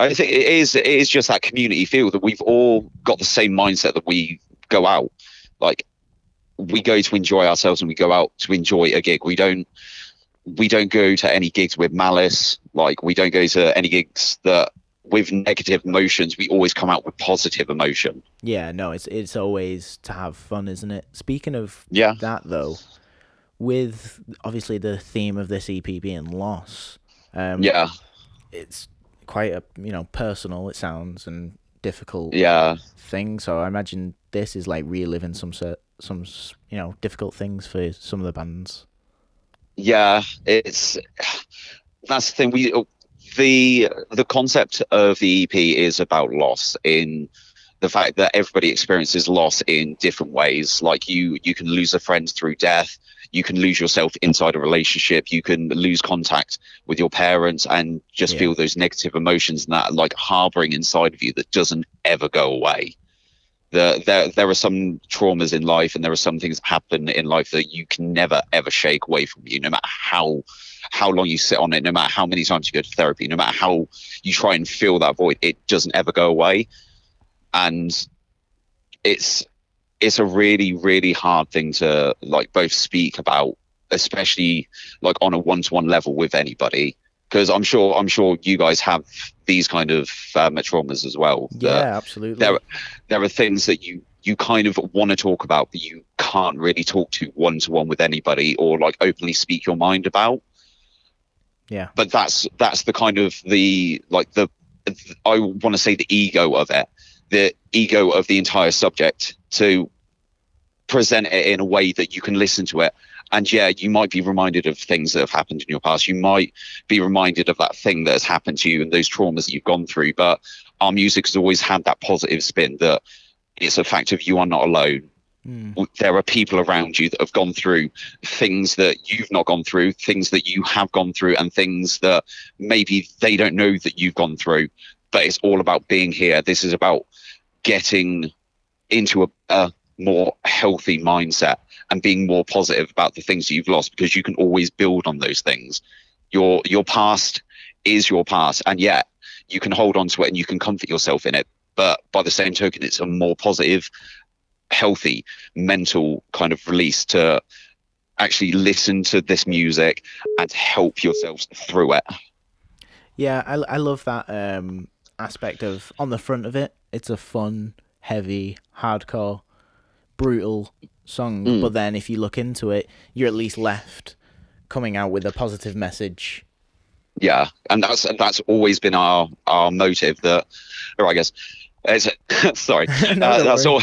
Yeah. I think it is just that community feel that we've all got the same mindset that we go out. Like, we go to enjoy ourselves and we go out to enjoy a gig. We don't go to any gigs with malice. Like, we don't go to any gigs that with negative emotions. We always come out with positive emotion. Yeah, no, it's always to have fun, isn't it? Speaking of that, though, with obviously the theme of this EP being loss, yeah, it's quite a, you know, personal, it sounds, and difficult thing. So I imagine this is like reliving some you know, difficult things for some of the bands. Yeah, that's the thing. The concept of the EP is about loss, in the fact that everybody experiences loss in different ways. Like you can lose a friend through death, you can lose yourself inside a relationship, you can lose contact with your parents and just feel those negative emotions and that like harboring inside of you that doesn't ever go away. There are some traumas in life and there are some things that happen in life that you can never, ever shake away from you, no matter how long you sit on it, no matter how many times you go to therapy, no matter how you try and fill that void, it doesn't ever go away. And it's a really, really hard thing to like both speak about, especially like on a one-to-one level with anybody, because I'm sure you guys have these kind of traumas as well. Yeah, absolutely. There are things that you kind of want to talk about, but you can't really talk to one-to-one with anybody or like openly speak your mind about. Yeah. But that's the kind of I want to say the ego of it, the ego of the entire subject, to present it in a way that you can listen to it. And yeah, you might be reminded of things that have happened in your past. You might be reminded of that thing that has happened to you and those traumas that you've gone through. But our music has always had that positive spin that it's a fact of you are not alone. Mm. There are people around you that have gone through things that you've not gone through, things that you have gone through, and things that maybe they don't know that you've gone through. But it's all about being here. This is about getting into a more healthy mindset and being more positive about the things that you've lost, because you can always build on those things. Your past is your past, and yet you can hold on to it and you can comfort yourself in it. But by the same token, it's a more positive, healthy mental kind of release to actually listen to this music and help yourselves through it. Yeah, I love that aspect of, on the front of it, it's a fun, heavy, hardcore, brutal song. Mm. But then if you look into it, you're at least left coming out with a positive message. Yeah, and that's always been our motive. That, or I guess, it's, sorry, no, that's all.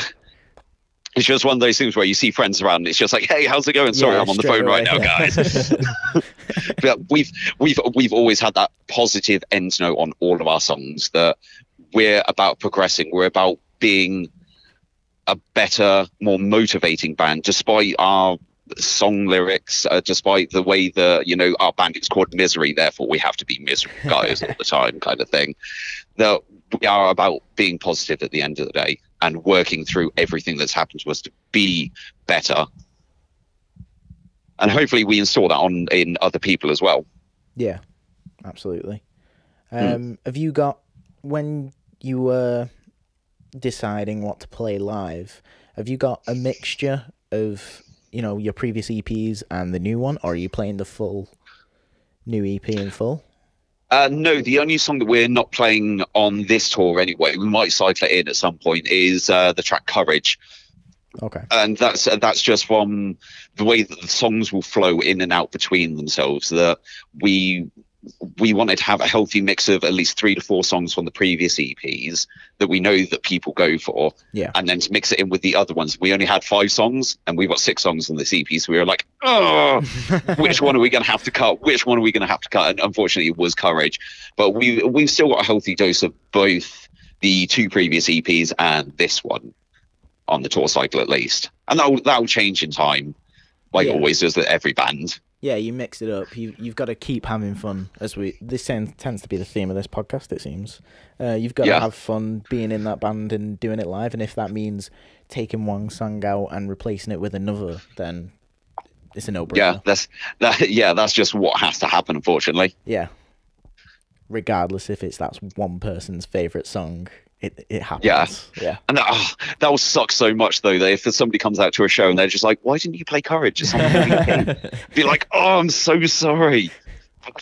It's just one of those things where you see friends around and it's just like, hey, how's it going? Sorry, I'm on the phone right now, guys. But we've always had that positive end note on all of our songs, that we're about progressing, we're about being a better, more motivating band, despite our song lyrics, despite the way that, you know, our band is called Misery, therefore we have to be miserable guys all the time kind of thing. That we are about being positive at the end of the day and working through everything that's happened to us to be better. And hopefully we install that on in other people as well. Yeah, absolutely. Have you got, when you were deciding what to play live, have you got a mixture of, you know, your previous EPs and the new one, or are you playing the full new EP in full? No, the only song that we're not playing on this tour anyway, we might cycle it in at some point, is the track Courage. Okay. And that's just from the way that the songs will flow in and out between themselves, that we wanted to have a healthy mix of at least 3 to 4 songs from the previous EPs that we know that people go for. Yeah. And then to mix it in with the other ones. We only had 5 songs and we've got 6 songs on this EP. So we were like, oh, which one are we going to have to cut? Which one are we going to have to cut? And unfortunately it was Courage, but we've still got a healthy dose of both the 2 previous EPs and this one on the tour cycle at least. And that'll change in time. Like it always does with every band. Yeah, you mix it up. You've got to keep having fun, as this tends to be the theme of this podcast, it seems. You've got to have fun being in that band and doing it live, and if that means taking one song out and replacing it with another, then it's a no-brainer. Yeah, that's just what has to happen, unfortunately. Yeah. Regardless if that's one person's favourite song, it happens. Yeah. And that will suck so much though, that if somebody comes out to a show and they're just like, why didn't you play Courage or something? Be like, oh, I'm so sorry,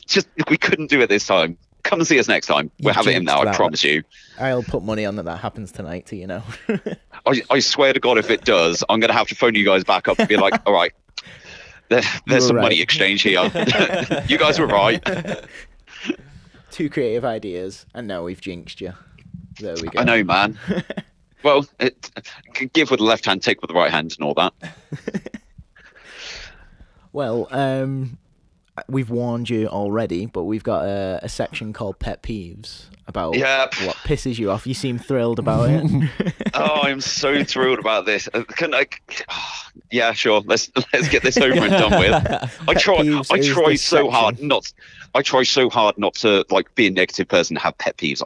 just we couldn't do it this time, come and see us next time, we'll have it in now, I promise you. I'll put money on that happens tonight, so you know. I swear to God, if it does, I'm gonna have to phone you guys back up and be like, all right, there's some money exchange here. You guys were right. 2 creative ideas and now we've jinxed you. There we go. I know, man. Well, give with the left hand, take with the right hand and all that. Well, we've warned you already, but we've got a section called Pet Peeves about what pisses you off. You seem thrilled about it. Oh, I'm so thrilled about this. Can I? Yeah, sure. Let's get this over and done with. I try so hard not to like be a negative person and have pet peeves.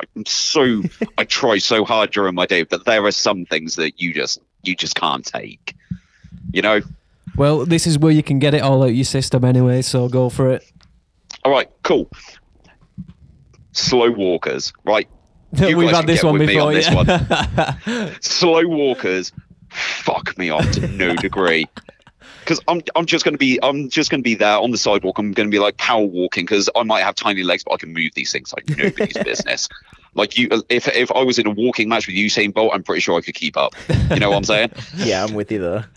I try so hard during my day, but there are some things that you just can't take. You know. Well, this is where you can get it all out your system anyway, so go for it. All right, cool. Slow walkers, right? We've had this one before. On this one. Slow walkers fuck me off to no degree, because I'm just gonna be there on the sidewalk. I'm gonna be like power walking because I might have tiny legs, but I can move these things like nobody's business. Like you, if I was in a walking match with Usain Bolt, I'm pretty sure I could keep up. You know what I'm saying? Yeah, I'm with you there.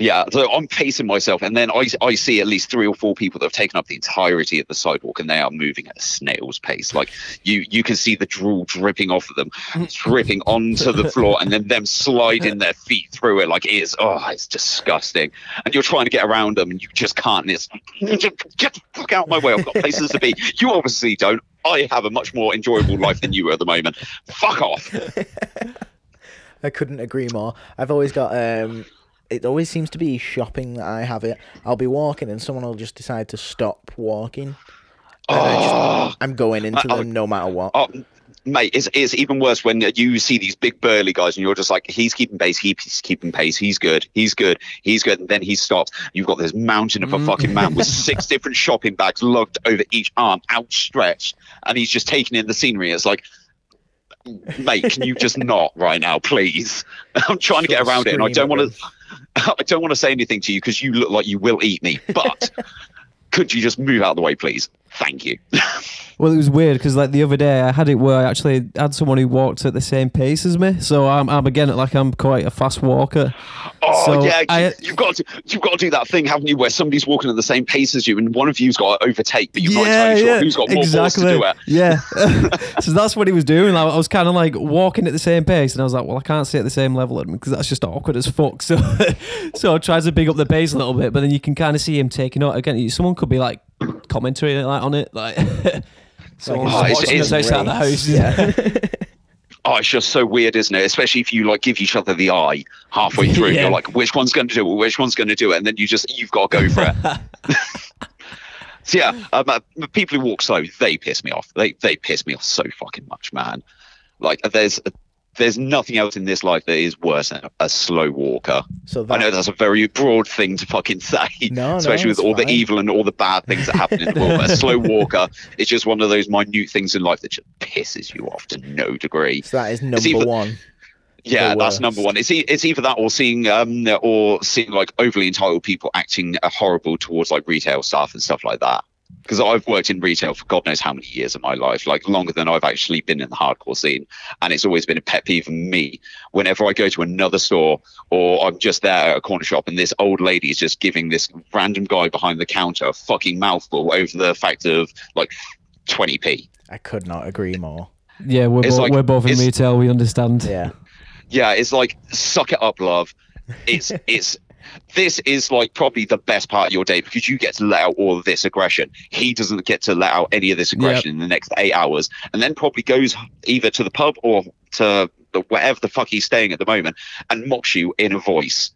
Yeah, so I'm pacing myself, and then I see at least 3 or 4 people that have taken up the entirety of the sidewalk, and they are moving at a snail's pace. Like you can see the drool dripping off of them, dripping onto the floor, and then them sliding their feet through it. Like it's disgusting. And you're trying to get around them, and you just can't. And it's get the fuck out of my way. I've got places to be. You obviously don't. I have a much more enjoyable life than you at the moment. Fuck off. I couldn't agree more. I've always got It always seems to be shopping that I have it. I'll be walking and someone will just decide to stop walking. And I'm going into them no matter what. Mate, it's even worse when you see these big burly guys and you're just like, he's keeping pace, he's keeping pace, he's good, he's good, he's good. And then he stops. You've got this mountain of a fucking man with 6 different shopping bags lugged over each arm, outstretched. And he's just taking in the scenery. It's like, mate, can you just not right now, please? I'm trying to get around it, and I don't want to say anything to you because you look like you will eat me, but could you just move out of the way, please? Thank you. Well, it was weird because like the other day I had it where I actually had someone who walked at the same pace as me, so I'm again like I'm quite a fast walker. Oh so yeah, you've got to do that thing, haven't you, where somebody's walking at the same pace as you and one of you's got to overtake, but you're not entirely sure who's got more balls to do it. Yeah. So that's what he was doing. Like, I was kind of like walking at the same pace, and I was like, well, I can't sit at the same level because that's just awkward as fuck. So so I tried to big up the pace a little bit, but then you can kind of see him taking out again. Someone could be like commentary like on it, like. So it's outside the house. Yeah. Oh, it's just so weird, isn't it? Especially if you like give each other the eye halfway through. Yeah. You're like, which one's going to do it? Which one's going to do it? And then you've got to go for it. So yeah, people who walk slow, they piss me off. They piss me off so fucking much, man. Like there's nothing else in this life that is worse than a slow walker. So I know that's a very broad thing to fucking say, especially with all the evil and all the bad things that happen in the world. But a slow walker is just one of those minute things in life that just pisses you off to no degree. So that is number one. Yeah, that's number one. It's either that or seeing like overly entitled people acting horrible towards like retail staff and stuff like that. Because I've worked in retail for God knows how many years of my life, like longer than I've actually been in the hardcore scene. And it's always been a pet peeve of me whenever I go to another store or I'm just there at a corner shop and this old lady is just giving this random guy behind the counter a fucking mouthful over the fact of like 20p. I could not agree more. Yeah, we're both in retail. We understand. Yeah. Yeah, it's like, suck it up, love. This is like probably the best part of your day because you get to let out all of this aggression. He doesn't get to let out any of this aggression in the next 8 hours, and then probably goes either to the pub or to wherever the fuck he's staying at the moment and mocks you in a voice.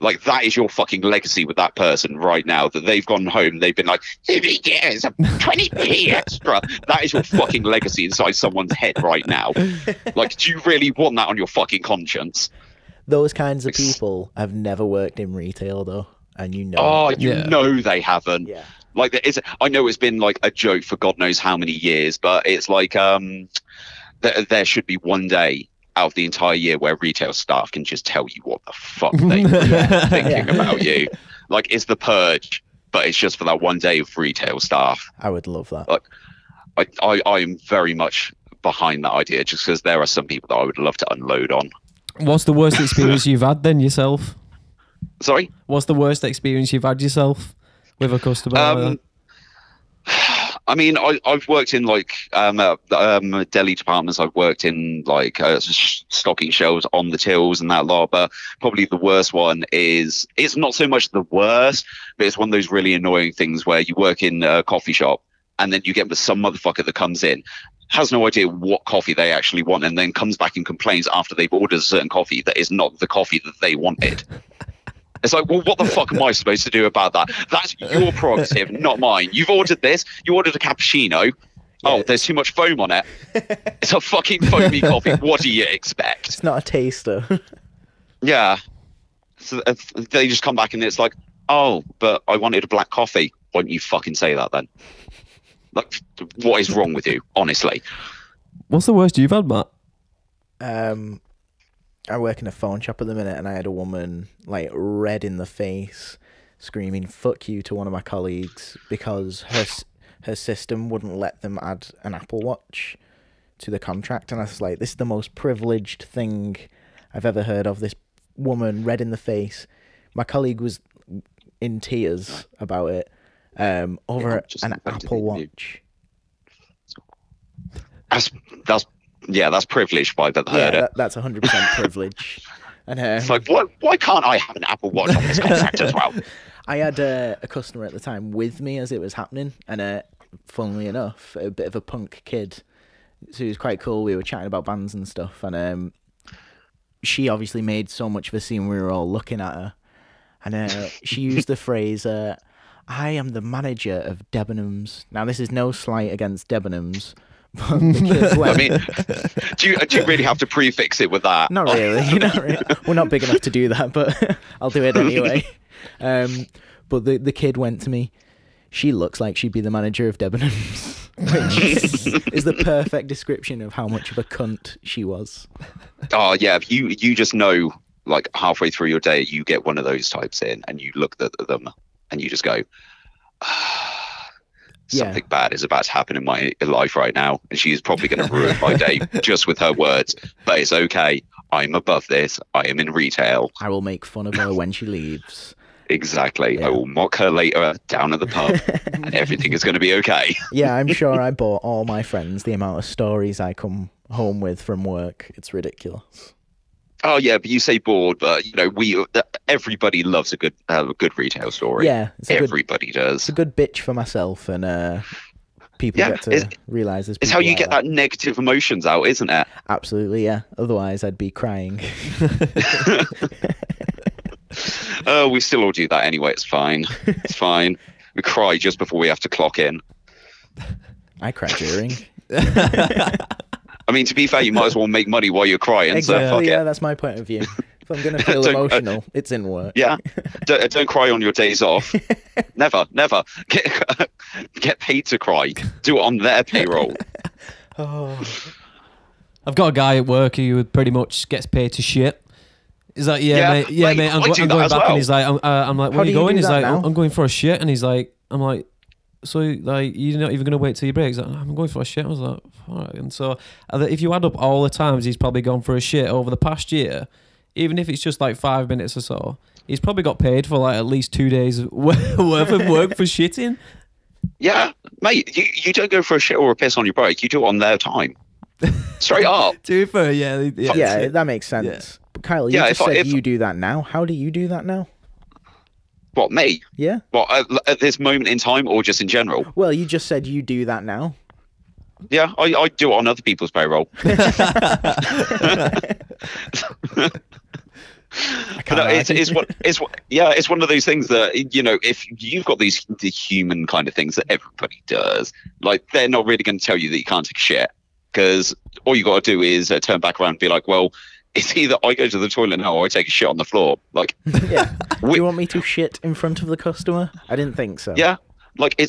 Like, that is your fucking legacy with that person right now, that they've gone home, they've been like, it's a 20p extra. That is your fucking legacy inside someone's head right now. Like, do you really want that on your fucking conscience? Those kinds of people have never worked in retail, though, and you know. Oh, you know they haven't. Yeah. Like, I know it's been like a joke for God knows how many years, but it's like there should be one day out of the entire year where retail staff can just tell you what the fuck they are thinking about you. Like, it's the purge, but it's just for that one day of retail staff. I would love that. Like, I am very much behind that idea, just because there are some people that I would love to unload on. What's the worst experience you've had then yourself? Sorry? What's the worst experience you've had yourself with a customer? I mean, I've worked in like deli departments. I've worked in like stocking shelves on the tills and that lot. But probably the worst one is, it's not so much the worst, but it's one of those really annoying things where you work in a coffee shop and then you get with some motherfucker that comes in, has no idea what coffee they actually want, and then comes back and complains after they've ordered a certain coffee that is not the coffee that they wanted. It's like, well, what the fuck am I supposed to do about that? That's your prerogative, not mine. You've ordered this. You ordered a cappuccino. Oh, there's too much foam on it. It's a fucking foamy coffee. What do you expect? It's not a taster. Yeah. So they just come back and it's like, oh, but I wanted a black coffee. Why don't you fucking say that then? Like, what is wrong with you, honestly? What's the worst you've had, Matt? I work in a phone shop at the minute, and I had a woman, like, red in the face, screaming "fuck you" to one of my colleagues because her system wouldn't let them add an Apple Watch to the contract. And I was like, this is the most privileged thing I've ever heard of. This woman, red in the face. My colleague was in tears about it, over an Apple Watch. That's privilege, but I've heard it. That's 100% privilege. And it's like, why can't I have an Apple Watch on this contract as well? I had a customer at the time with me as it was happening, and funnily enough, a bit of a punk kid, so he was quite cool. We were chatting about bands and stuff, and she obviously made so much of a scene. We were all looking at her, and she used the phrase, "I am the manager of Debenhams." Now, this is no slight against Debenhams. I mean, do you really have to prefix it with that? Not really. We're not big enough to do that, but I'll do it anyway. But the kid went to me, "She looks like she'd be the manager of Debenhams," which is the perfect description of how much of a cunt she was. Oh yeah, you just know, like, halfway through your day you get one of those types in, and you look at them and you just go, something bad is about to happen in my life right now, and she is probably going to ruin my day just with her words. But it's okay. I'm above this. I am in retail. I will make fun of her when she leaves. Exactly. Yeah. I will mock her later down at the pub, and everything is going to be okay. Yeah, I'm sure I bought all my friends the amount of stories I come home with from work. It's ridiculous. Oh yeah, but you say bored, but you know, everybody loves a good retail story. Yeah, everybody does. It's a good bitch for myself, and people get to realise this. It's how you get that negative emotions out, isn't it? Absolutely, yeah. Otherwise, I'd be crying. Oh, we still all do that anyway. It's fine. It's fine. We cry just before we have to clock in. I cry during. I mean, to be fair, you might as well make money while you're crying. Exactly, so fuck it. That's my point of view. If I'm going to feel emotional, it's in work. Yeah, don't cry on your days off. Never. Get paid to cry. Do it on their payroll. I've got a guy at work who pretty much gets paid to shit. He's like, yeah mate, I'm going back, and he's like, I'm like, where are you going? He's like, now? I'm going for a shit. And he's like, so, like, you're not even going to wait till your break? He's like, I'm going for a shit. I was like, all right. And so if you add up all the times he's probably gone for a shit over the past year, even if it's just like 5 minutes or so, he's probably got paid for like at least 2 days worth of work for shitting. Yeah, mate, you don't go for a shit or a piss on your break. You do it on their time. Straight up. Yeah, that makes sense. Yeah. But Kyle, you just said you do that now. How do you do that now? What, me? Yeah. What, at this moment in time, or just in general? Well, you just said you do that now. Yeah, I do it on other people's payroll. It's one of those things that, you know, if you've got the human kind of things that everybody does, like, they're not really going to tell you that you can't take shit, because all you got to do is turn back around and be like, well, it's either I go to the toilet now or I take a shit on the floor. Like, yeah. You want me to shit in front of the customer? I didn't think so. Yeah. Like,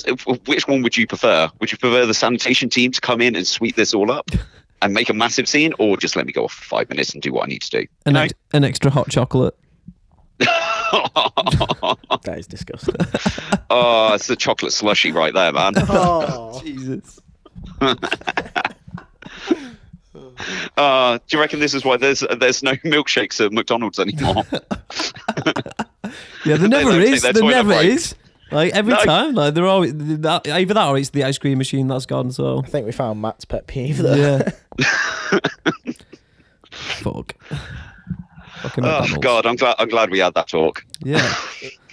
which one would you prefer? Would you prefer the sanitation team to come in and sweep this all up and make a massive scene, or just let me go off for 5 minutes and do what I need to do? An extra hot chocolate. That is disgusting. Oh, it's the chocolate slushy right there, man. Oh, Jesus. Do you reckon this is why there's no milkshakes at McDonald's anymore? Yeah, there never is. Like every time, like they're always that, either that or it's the ice cream machine that's gone. So I think we found Matt's pet peeve there. Yeah. Fuck. Fucking McDonald's. God, I'm glad we had that talk. Yeah.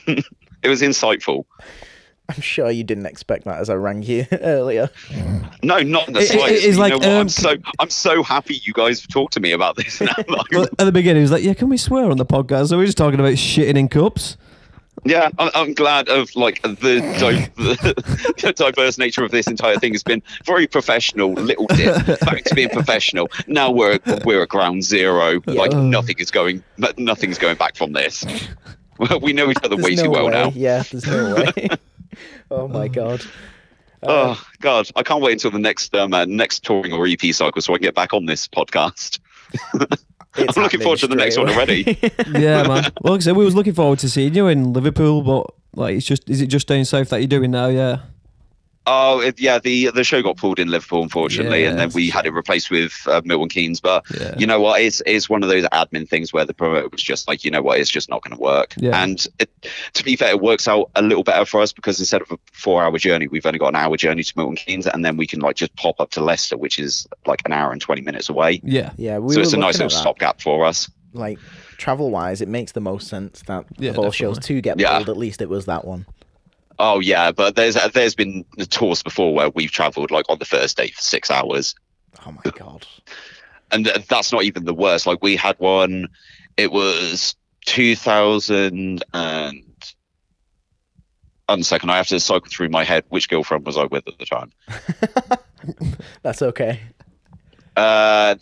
It was insightful. I'm sure you didn't expect that as I rang you earlier. No, not in the slightest. It's like, I'm so happy you guys talked to me about this now. Well, at the beginning, he was like, yeah, can we swear on the podcast? So we're just talking about shitting in cups. Yeah, I'm glad of like the diverse nature of this entire thing has been very professional. Little dip back to being professional. Now we're at ground zero. Yeah. Like nothing's going back from this. We know each other way too well now. Yeah, there's no way. Oh my god. Oh god, I can't wait until the next touring or EP cycle so I can get back on this podcast. I'm looking forward to the next one already. Yeah, man. Well, like I said, we was looking forward to seeing you in Liverpool, but like, it's just—is it just down south that you're doing now? Yeah. Oh, yeah. The show got pulled in Liverpool, unfortunately, and then we had it replaced with Milton Keynes. But you know what? It's one of those admin things where the promoter was just like, you know what? It's just not going to work. Yeah. And to be fair, it works out a little better for us because instead of a 4-hour journey, we've only got an hour journey to Milton Keynes, and then we can like just pop up to Leicester, which is like an hour and 20 minutes away. Yeah, yeah. So it's a nice little stopgap for us. Like travel-wise, it makes the most sense that of all shows to get pulled. At least it was that one. Oh yeah, but there's been tours before where we've travelled like on the first day for 6 hours. Oh my god! And that's not even the worst. Like we had one. It was 2000 and. One second, I have to cycle through my head. Which girlfriend was I with at the time? That's okay.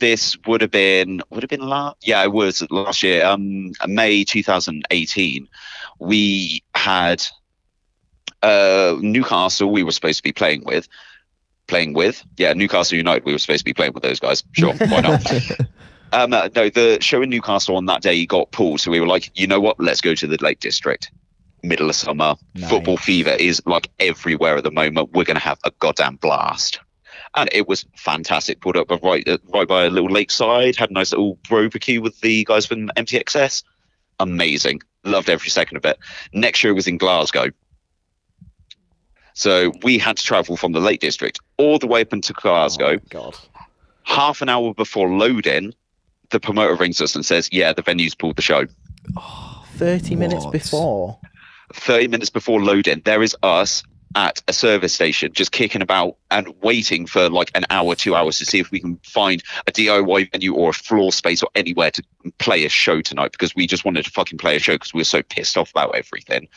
This would have been last. Yeah, it was last year. May 2018. We had. Newcastle we were supposed to be playing with Newcastle United we were supposed to be playing with those guys, sure, why not. No, the show in Newcastle on that day got pulled, so we were like, you know what, let's go to the Lake District, middle of summer. Nice. Football fever is like everywhere at the moment, we're gonna have a goddamn blast. And it was fantastic. Pulled up right by a little lakeside, had a nice little barbecue with the guys from MTXS. Amazing, loved every second of it. Next year was in Glasgow. So we had to travel from the Lake District all the way up into Glasgow. Oh God. Half an hour before load-in, the promoter rings us and says, yeah, the venue's pulled the show. Oh, 30 minutes before? 30 minutes before load-in. There is us at a service station just kicking about and waiting for like an hour, 2 hours to see if we can find a DIY venue or a floor space or anywhere to play a show tonight, because we just wanted to fucking play a show because we were so pissed off about everything.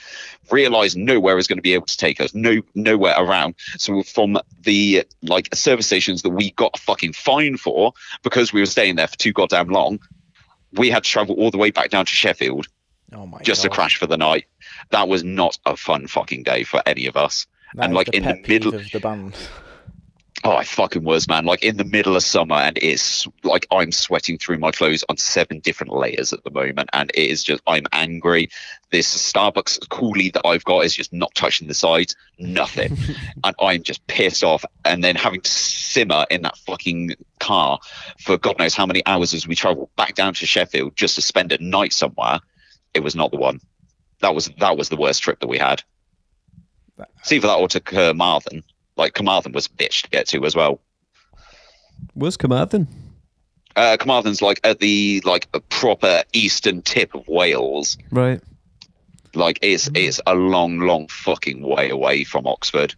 Realised nowhere is going to be able to take us, nowhere around. So from the like service stations that we got a fucking fine for because we were staying there for too goddamn long, we had to travel all the way back down to Sheffield. Oh my just God. To crash for the night. That was not a fun fucking day for any of us. That and like the in the middle of the band. Oh, I fucking was, man. Like in the middle of summer, and it's like I'm sweating through my clothes on 7 different layers at the moment, and it is just, I'm angry. This Starbucks coolie that I've got is just not touching the sides, nothing. And I'm just pissed off. And then having to simmer in that fucking car for God knows how many hours as we travel back down to Sheffield just to spend a night somewhere. It was not the one. That was the worst trip that we had. It's either that or to Carmarthen. Like Carmarthen was a bitch to get to as well. Where's Carmarthen? Carmarthen's like at the like a proper eastern tip of Wales. Right. Like it's a long, long fucking way away from Oxford.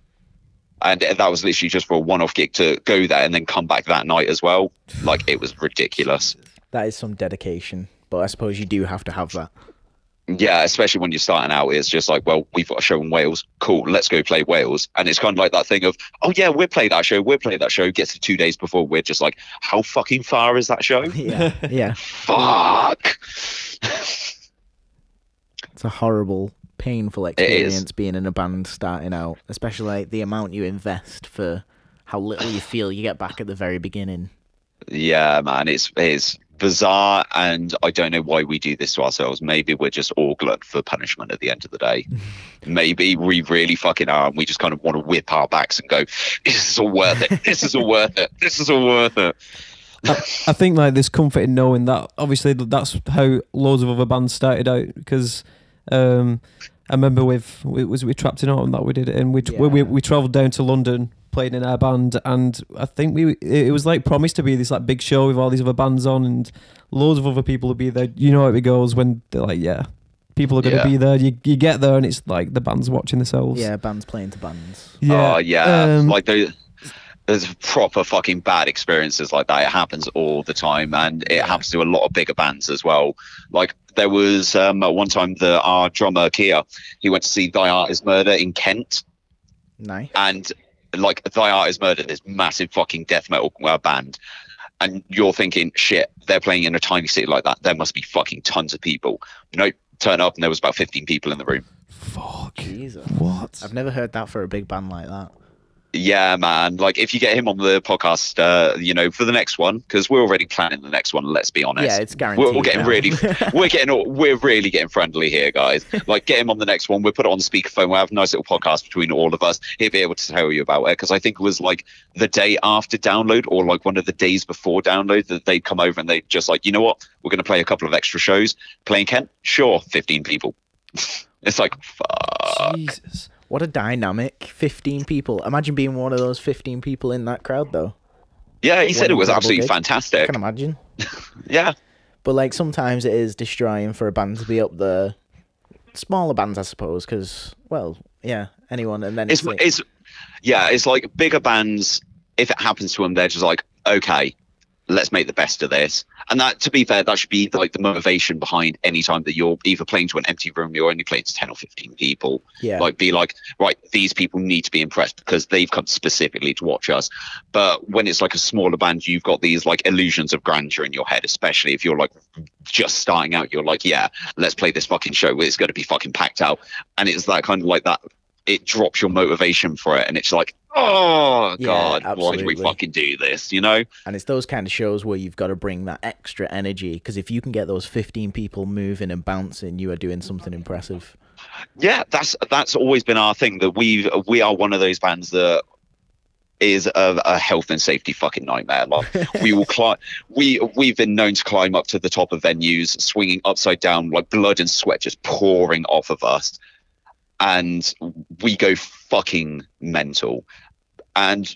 And that was literally just for a one-off gig to go there and then come back that night as well. Like it was ridiculous. That is some dedication, but I suppose you do have to have that. Yeah, especially when you're starting out, it's just like, well, we've got a show in Wales, cool, let's go play Wales. And it's kind of like that thing of, oh yeah, we'll play that show, gets to 2 days before, we're just like, how fucking far is that show? Yeah, yeah. Fuck! It's a horrible, painful experience being in a band starting out, especially like the amount you invest for how little you feel you get back at the very beginning. Yeah, man, it's bizarre, and I don't know why we do this to ourselves. Maybe we're just all glutton for punishment at the end of the day. Maybe we really fucking are, and we just kind of want to whip our backs and go, this is all worth it, this is all worth it, this is all worth it. I think like there's comfort in knowing that obviously that's how loads of other bands started out, because I remember we Trapped in Autumn that we did it in. We travelled down to London, played in our band, and I think it was like promised to be this like big show with all these other bands on and loads of other people would be there. You know how it goes when they're like, yeah, people are going to be there. You get there and it's like the band's watching themselves. Yeah, bands playing to bands. Yeah. Oh yeah, like there's proper fucking bad experiences like that. It happens all the time, and it happens to a lot of bigger bands as well. Like there was one time our drummer Kial, he went to see Thy Art Is Murder in Kent. Nice. And like Thy Art Is Murder, this massive fucking death metal band, and you're thinking, shit, they're playing in a tiny city like that, there must be fucking tons of people. You know, turn up and there was about 15 people in the room. Fuck. Jesus. What? I've never heard that for a big band like that. Yeah, man. Like, if you get him on the podcast, you know, for the next one, because we're already planning the next one. Let's be honest. Yeah, it's guaranteed. We're getting really, we're really getting friendly here, guys. Like, get him on the next one. We'll put it on speakerphone. We'll have a nice little podcast between all of us. He'll be able to tell you about it, because I think it was like the day after Download, or like one of the days before Download, that they'd come over and they'd just like, you know what, we're going to play a couple of extra shows. Playing Kent, sure, 15 people. It's like, fuck. Jesus. What a dynamic. 15 people. Imagine being one of those 15 people in that crowd, though. Yeah, he said it was absolutely fantastic. I can imagine. Yeah. But, like, sometimes it is destroying for a band to be up there. Smaller bands, I suppose, because, well, yeah, anyone. And then it's yeah, it's like bigger bands, if it happens to them, they're just like, okay, let's make the best of this. And that, to be fair, that should be like the motivation behind any time that you're either playing to an empty room, you're only playing to 10 or 15 people. Yeah. Like, be like, right, these people need to be impressed because they've come specifically to watch us. But when it's like a smaller band, you've got these like illusions of grandeur in your head, especially if you're like just starting out, you're like, yeah, let's play this fucking show where it's going to be fucking packed out. And it's that kind of like that, it drops your motivation for it. And it's like, oh god, yeah, why do we fucking do this, you know? And it's those kind of shows where you've got to bring that extra energy, because if you can get those 15 people moving and bouncing, you are doing something impressive. Yeah, that's always been our thing, that we are one of those bands that is a health and safety fucking nightmare. Like, we will climb, we've been known to climb up to the top of venues swinging upside down, like blood and sweat just pouring off of us, and we go fucking mental. And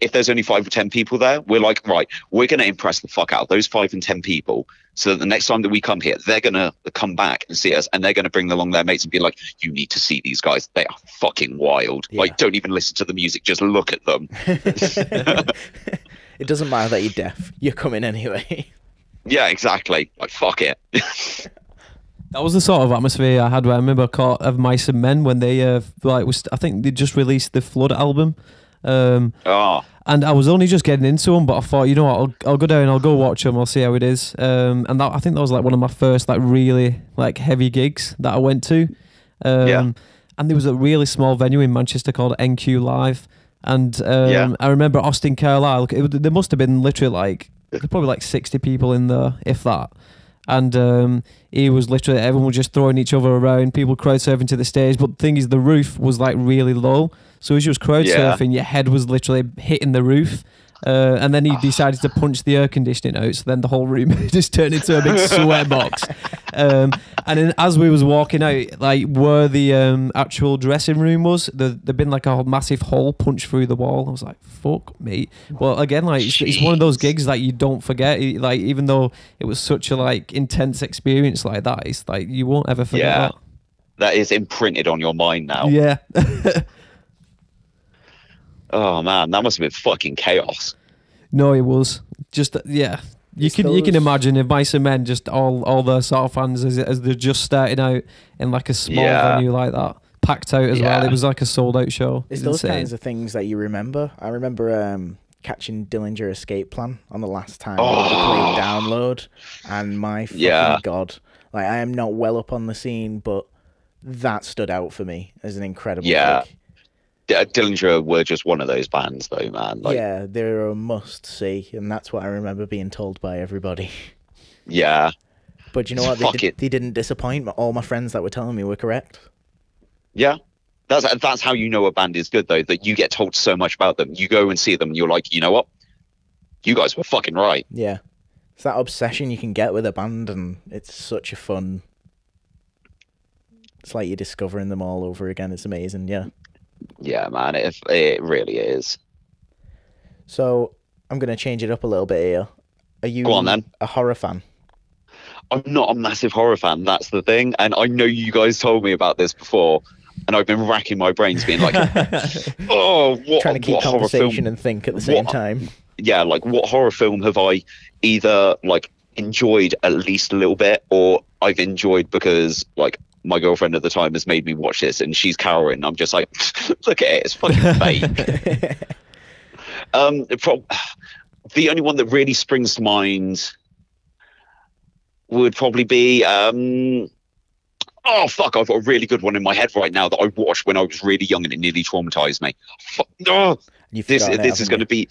if there's only 5 or 10 people there, we're like, right, we're going to impress the fuck out of those 5 and 10 people, so that the next time that we come here, they're going to come back and see us, and they're going to bring along their mates and be like, you need to see these guys, they are fucking wild. Yeah. Like, don't even listen to the music, just look at them. It doesn't matter that you're deaf, you're coming anyway. Yeah, exactly. Like, fuck it. That was the sort of atmosphere I had where I remember I caught of Mice and Men when they I think they just released the Flood album. And I was only just getting into them, but I thought, you know what, I'll go down and I'll go watch them, I'll see how it is. And that, I think that was like one of my first like really like heavy gigs that I went to. And there was a really small venue in Manchester called NQ Live, and I remember Austin Carlisle, there must have been literally like probably like 60 people in there, if that. And he was literally, everyone was just throwing each other around, people crowd surfing to the stage. But the thing is, the roof was like really low. So as you was crowd surfing, your head was literally hitting the roof. And then he decided to punch the air conditioning out. So then the whole room just turned into a big sweat box. And then as we was walking out, like where the actual dressing room was, there'd been like a massive hole punched through the wall. I was like, fuck me. Well, again, like it's one of those gigs that you don't forget. Like, even though it was such a like intense experience like that, it's like you won't ever forget that. That is imprinted on your mind now. Yeah. Oh man, that must have been fucking chaos. No, it was just you can imagine if Mice and Men, just all their sort of fans as they're just starting out in like a small venue like that, packed out as well. It was like a sold out show. It's those kinds of things that you remember. I remember catching Dillinger Escape Plan on the last time I played Download, and my fucking god, like I am not well up on the scene, but that stood out for me as an incredible gig. Dillinger were just one of those bands though, man. Like, yeah, they're a must see, and that's what I remember being told by everybody. Yeah, but you know what, they didn't disappoint. All my friends that were telling me were correct. Yeah, that's how you know a band is good though, that you get told so much about them, you go and see them and you're like, you know what, you guys were fucking right. Yeah, it's that obsession you can get with a band, and it's such a fun It's like you're discovering them all over again. It's amazing, yeah. Yeah, man, it really is. So I'm going to change it up a little bit here. Are you Go on, then. A horror fan? I'm not a massive horror fan, that's the thing. And I know you guys told me about this before, and I've been racking my brains being like, oh, what Trying to keep conversation and think at the same time. Yeah, like, what horror film have I either, like, enjoyed at least a little bit, or I've enjoyed because, like, my girlfriend at the time has made me watch this and she's cowering. I'm just like, look at it, it's fucking fake. The only one that really springs to mind would probably be, oh, fuck, I've got a really good one in my head right now that I watched when I was really young and it nearly traumatized me. Fuck, oh, this is going to be...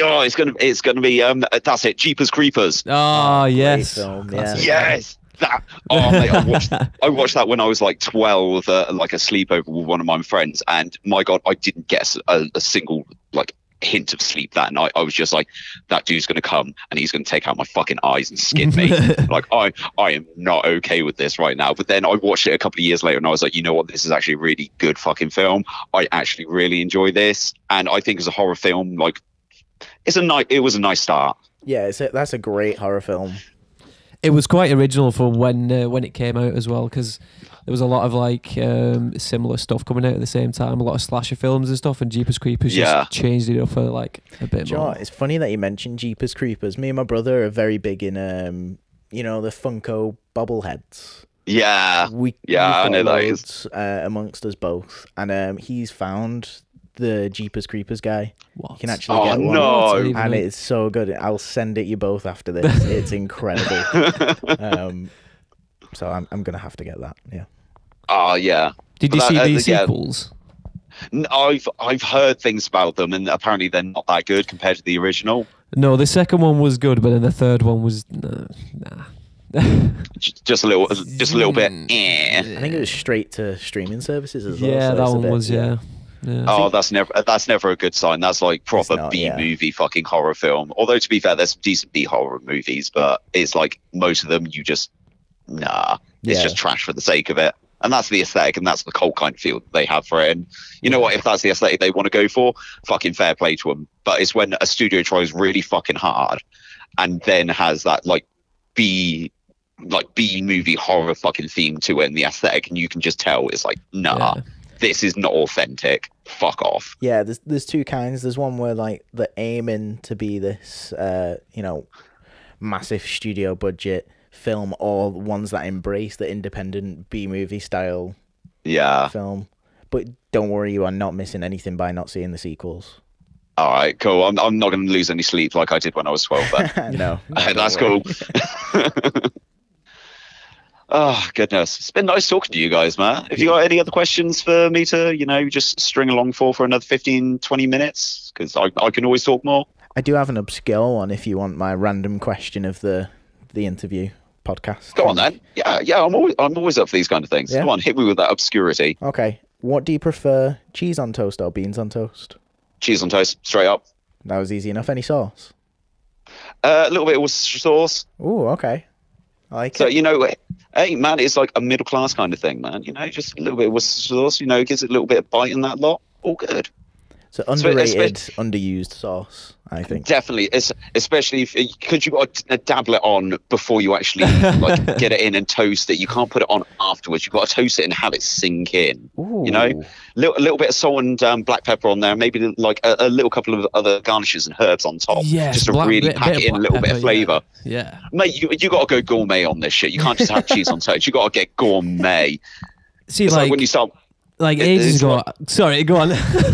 Oh, it's gonna be. That's it. Jeepers Creepers. Oh yes, film, yeah. Yes. That. Oh mate, I watched that when I was like 12, like a sleepover with one of my friends, and my God, I didn't get a single like hint of sleep that night. I was just like, that dude's gonna come and he's gonna take out my fucking eyes and skin me. Like I am not okay with this right now. But then I watched it a couple of years later and I was like, you know what, this is actually a really good fucking film. I actually really enjoy this, and I think as a horror film, like. It was a nice start. Yeah, that's a great horror film. It was quite original from when it came out as well, because there was a lot of like similar stuff coming out at the same time, a lot of slasher films and stuff, and Jeepers Creepers just changed it up for like a bit more. You know, it's funny that you mentioned Jeepers Creepers. Me and my brother are very big in you know, the Funko bobbleheads. Yeah, I know loads, that is amongst us both, and he's found. The Jeepers Creepers guy. What? You can actually get one. No. And it's so good. I'll send it you both after this. It's incredible. So I'm going to have to get that. Yeah. Oh, yeah. Did you see these sequels? Yeah. I've heard things about them, and apparently they're not that good compared to the original. No, the second one was good, but then the third one was nah. just a little bit. Eh. I think it was straight to streaming services as well. Yeah, so that one was Yeah, oh, that's never a good sign. That's like proper B-movie fucking horror film. Although to be fair, there's some decent B-horror movies, but it's like most of them you just it's just trash for the sake of it. And that's the aesthetic, and that's the cult kind of feel they have for it. And you know what? If that's the aesthetic they want to go for, fucking fair play to them. But it's when a studio tries really fucking hard and then has that like B-movie horror fucking theme to it and the aesthetic, and you can just tell it's like this is not authentic. Fuck off. Yeah, there's two kinds. There's one where like they're aiming to be this, you know, massive studio budget film, or ones that embrace the independent B movie style. Yeah. Film, but don't worry, you are not missing anything by not seeing the sequels. All right, cool. I'm not going to lose any sleep like I did when I was 12. But no, that's cool. Oh, goodness. It's been nice talking to you guys, man. Have you got any other questions for me to, you know, just string along for another 15, 20 minutes? Because I can always talk more. I do have an obscure one if you want my random question of the interview podcast. Go on, then. Yeah, I'm always up for these kind of things. Yeah. Come on, hit me with that obscurity. Okay. What do you prefer, cheese on toast or beans on toast? Cheese on toast, straight up. That was easy enough. Any sauce? A little bit of Worcestershire sauce. Ooh, okay. I like it. So, you know... Hey, man, it's like a middle-class kind of thing, man. You know, just a little bit of Worcestershire sauce, you know, gives it a little bit of bite in that lot. All good. So underrated, underused sauce, I think. Definitely. Especially because you've got to dabble it on before you actually like get it in and toast it. You can't put it on afterwards. You've got to toast it and have it sink in. Ooh. You know, a little bit of salt and black pepper on there, maybe like a little couple of other garnishes and herbs on top, just to really pack it in a little bit of flavour. Yeah. Mate, you got to go gourmet on this shit. You can't just have cheese on toast. You got to get gourmet. See, it's like when you start... Like ages ago. Like, sorry, go on.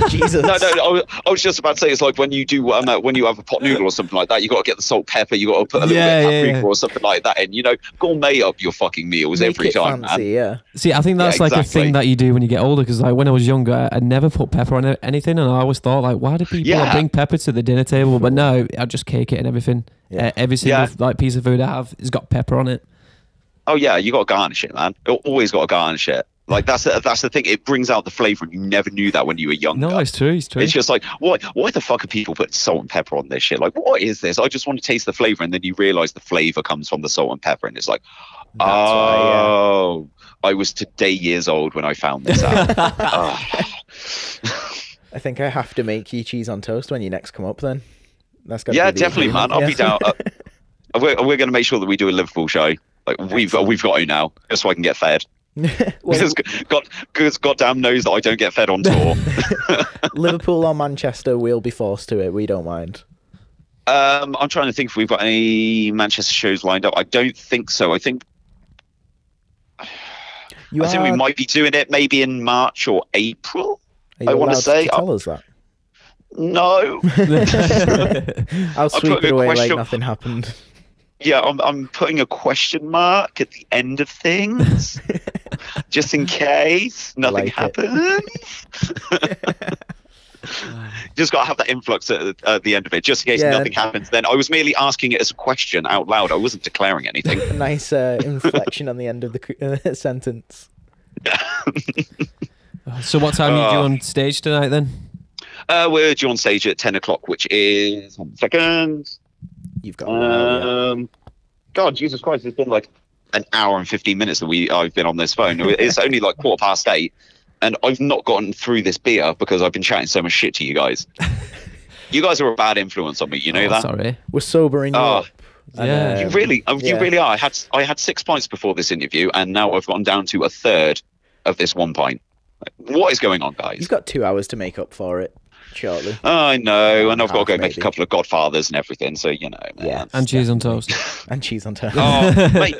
Jesus. No. I was just about to say it's like when you do when you have a pot noodle or something like that, you got to get the salt, pepper, you got to put a little bit of paprika or something like that in. You know, gourmet up your fucking meals every time, fancy, man. Yeah. See, I think that's like a thing that you do when you get older, because like when I was younger, I never put pepper on anything, and I always thought like, why do people bring pepper to the dinner table? But no, I just cake it and everything. Yeah. Every single like piece of food I have has got pepper on it. Oh yeah, you got to garnish it, man. Always got to garnish it. Like that's the thing. It brings out the flavour, and you never knew that when you were younger. No, it's true. It's true. It's just like, why the fuck are people putting salt and pepper on this shit? Like, what is this? I just want to taste the flavour, and then you realise the flavour comes from the salt and pepper, and it's like, that's oh, why, yeah. I was today years old when I found this out. I think I have to make you cheese on toast when you next come up. Then that's gonna, yeah, be definitely, man. I'll be down. We're going to make sure that we do a Liverpool show. Like we've got to now, just so I can get fed. Because goddamn knows that I don't get fed on tour. Liverpool or Manchester, we'll be forced to it. We don't mind. I'm trying to think if we've got any Manchester shows lined up. I don't think so. I think we might be doing it maybe in March or April. I want to say. Tell us that. No. I'll sweep it away like nothing happened. Yeah, I'm putting a question mark at the end of things, just in case nothing happens. Just got to have that influx at the end of it, just in case nothing happens. Then I was merely asking it as a question out loud. I wasn't declaring anything. Nice inflection on the end of the sentence. So what time are you on stage tonight then? We're due on stage at 10 o'clock, which is... one second... You've got God, Jesus Christ, it's been like an hour and 15 minutes that I've been on this phone. It's only like 8:15, and I've not gotten through this beer because I've been chatting so much shit to you guys. You guys are a bad influence on me, you know that? Sorry. We're sobering up. Yeah. You really are. I had 6 pints before this interview, and now I've gone down to 1/3 of this 1 pint. Like, what is going on, guys? You've got 2 hours to make up for it. Shortly. I know, and I've got to go make a couple of Godfathers and everything, so you know. Man. Yeah, and cheese on toast. And cheese on toast. Oh,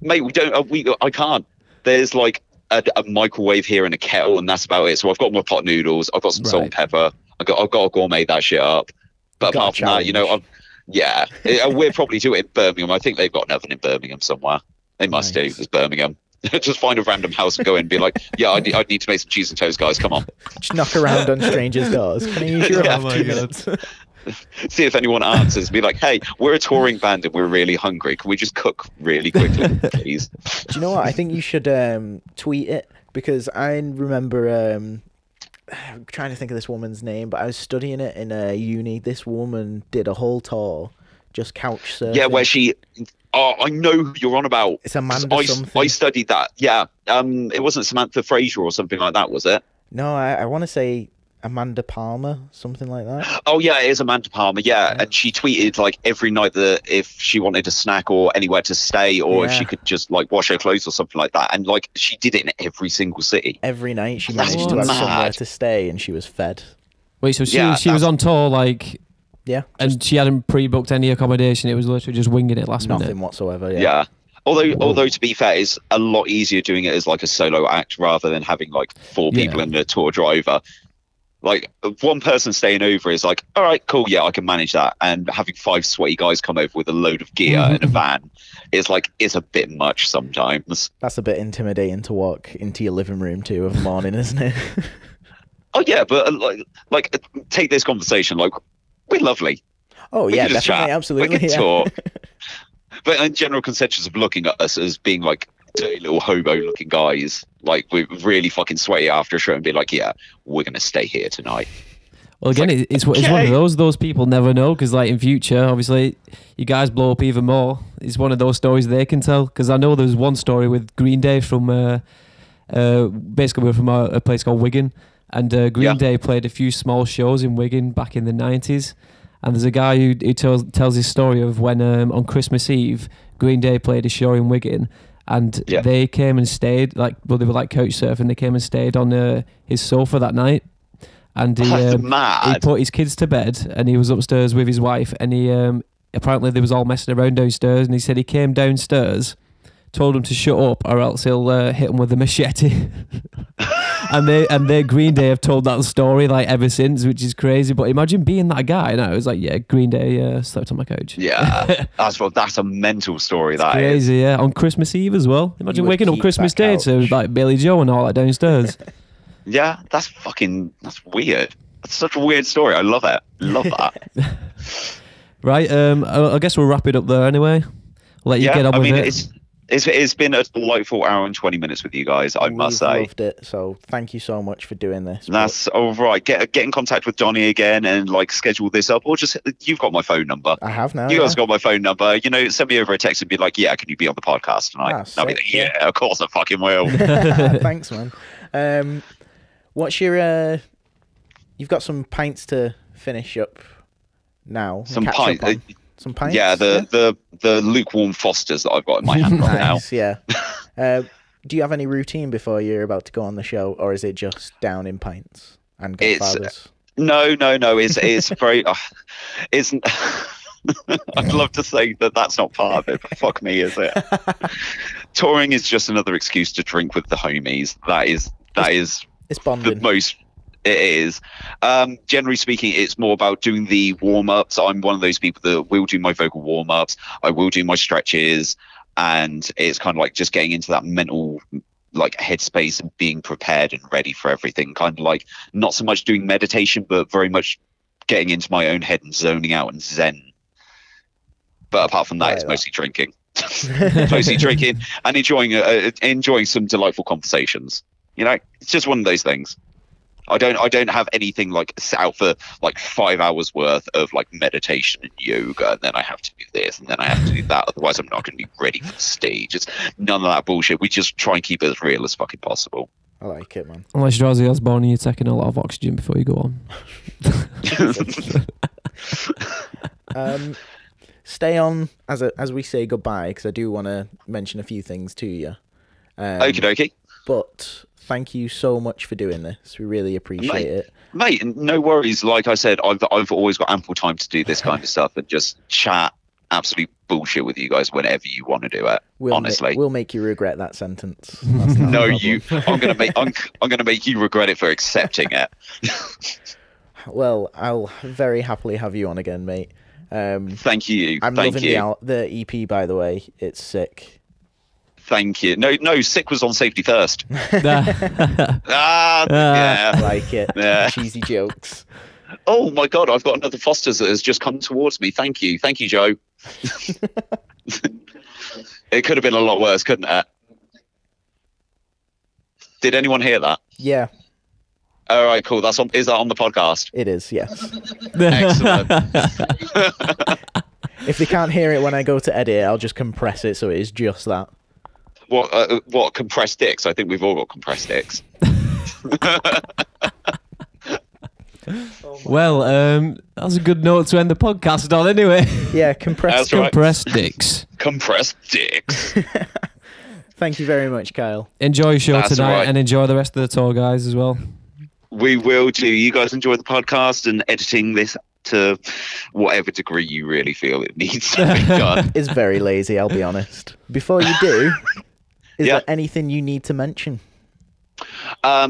mate, we don't. I can't. There's like a microwave here and a kettle, and that's about it. So I've got my pot noodles. I've got some salt and pepper. I've got to gourmet that shit up. But apart from that, you know, we're probably doing it in Birmingham. I think they've got an oven in Birmingham somewhere. They must do. It's Birmingham. Just find a random house and go in and be like, yeah, I'd need to make some cheese and toast, guys, come on. Just knock around on strangers' doors. Can I use your oven? See if anyone answers. Be like, hey, we're a touring band and we're really hungry. Can we just cook really quickly, please? Do you know what? I think you should tweet it, because I remember... I'm trying to think of this woman's name, but I was studying it in uni. This woman did a whole tour, just couch surfing. Yeah, where she... Oh, I know who you're on about. It's Amanda something. I studied that. Yeah. It wasn't Samantha Fraser or something like that, was it? No, I want to say Amanda Palmer, something like that. Oh, yeah, it is Amanda Palmer, yeah. And she tweeted, like, every night that if she wanted a snack or anywhere to stay, or if she could just, like, wash her clothes or something like that. And, like, she did it in every single city. Every night she managed to have somewhere to stay, and she was fed. Wait, so she was on tour, like... Yeah. And she hadn't pre-booked any accommodation. It was literally just winging it last minute. Nothing whatsoever, yeah. Yeah. Although to be fair, it's a lot easier doing it as like a solo act rather than having like 4 people and a tour driver. Like one person staying over is like, all right, cool, yeah, I can manage that. And having 5 sweaty guys come over with a load of gear in a van is like, it's a bit much sometimes. That's a bit intimidating to walk into your living room too of the morning, isn't it? Oh yeah, but like take this conversation, like, we're lovely. Oh, yeah, definitely, chat. Absolutely. We can talk. But in general consensus of looking at us as being like dirty little hobo-looking guys, like we're really fucking sweaty after a show and be like, yeah, we're going to stay here tonight. Well, again, it's one of those people never know, because like in future, obviously, you guys blow up even more. It's one of those stories they can tell, because I know there's one story with Green Day from, basically we're from a place called Wigan. And Green Day played a few small shows in Wigan back in the 90s. And there's a guy who tells his story of when on Christmas Eve, Green Day played a show in Wigan. And they came and stayed, they were like couch surfing. They came and stayed on his sofa that night. And he put his kids to bed, and he was upstairs with his wife. And he apparently they was all messing around downstairs. And he said he came downstairs, told him to shut up or else he'll hit him with a machete. and they Green Day have told that story like ever since, which is crazy. But imagine being that guy. No, it was like, yeah, Green Day slept on my couch. Yeah, that's a mental story. That crazy, yeah. On Christmas Eve as well. Imagine waking up Christmas Day to like Billy Joe and all that downstairs. Yeah, that's weird. That's such a weird story. I love it. Love that. Right. I guess we'll wrap it up there anyway. Let you get on with it. It's been a delightful hour and 20 minutes with you guys, I must say. Loved it, so thank you so much for doing this. That's all right. Get in contact with Donnie again and like schedule this up, or just, you've got my phone number. I have now. You guys got my phone number. You know, send me over a text and be like, yeah, can you be on the podcast tonight? I'll be like, yeah, of course I fucking will. Thanks, man. What's your? You've got some pints to finish up now. Some pints. Yeah, the lukewarm Fosters that I've got in my hand right now. Yeah. Do you have any routine before you're about to go on the show, or is it just down in pints and Godfathers? No. It's very. It's. I'd love to say that that's not part of it, but fuck me, is it? Touring is just another excuse to drink with the homies. It's bonding. The most. It is. Generally speaking, it's more about doing the warm-ups. I'm one of those people that will do my vocal warm-ups. I will do my stretches. And it's kind of like just getting into that mental like headspace and being prepared and ready for everything. Kind of like not so much doing meditation, but very much getting into my own head and zoning out and zen. But apart from that, it's mostly drinking. Mostly drinking and enjoying some delightful conversations. You know, it's just one of those things. I don't have anything like set out for like 5 hours worth of like meditation and yoga, and then I have to do this, and then I have to do that. Otherwise, I'm not going to be ready for the stage. It's none of that bullshit. We just try and keep it as real as fucking possible. I like it, man. Unless you're Ozzy Osbourne, you're taking a lot of oxygen before you go on. Stay on as we say goodbye, because I do want to mention a few things to you. Okie dokie. But thank you so much for doing this. We really appreciate it. Mate, no worries. Like I said, I've always got ample time to do this kind of stuff and just chat absolute bullshit with you guys whenever you want to do it. Honestly, we'll make you regret that sentence. No, you. I'm gonna make you regret it for accepting it. Well, I'll very happily have you on again, mate. Thank you. I'm loving the EP, by the way. It's sick. Thank you. No, Sick was on Safety First. Yeah. I like it. Yeah. Cheesy jokes. Oh my God, I've got another Foster's that has just come towards me. Thank you. Thank you, Joe. It could have been a lot worse, couldn't it? Did anyone hear that? Yeah. All right, cool. Is that on the podcast? It is, yes. Excellent. If they can't hear it when I go to edit, I'll just compress it so it is just that. What compressed dicks? I think we've all got compressed dicks. Well, that's a good note to end the podcast on, anyway. Yeah, compressed dicks. Compressed dicks. Thank you very much, Kial. Enjoy your show tonight and enjoy the rest of the tour, guys, as well. We will too. You guys enjoy the podcast and editing this to whatever degree you really feel it needs to be done. It's very lazy, I'll be honest. Before you do. Is there anything you need to mention? No,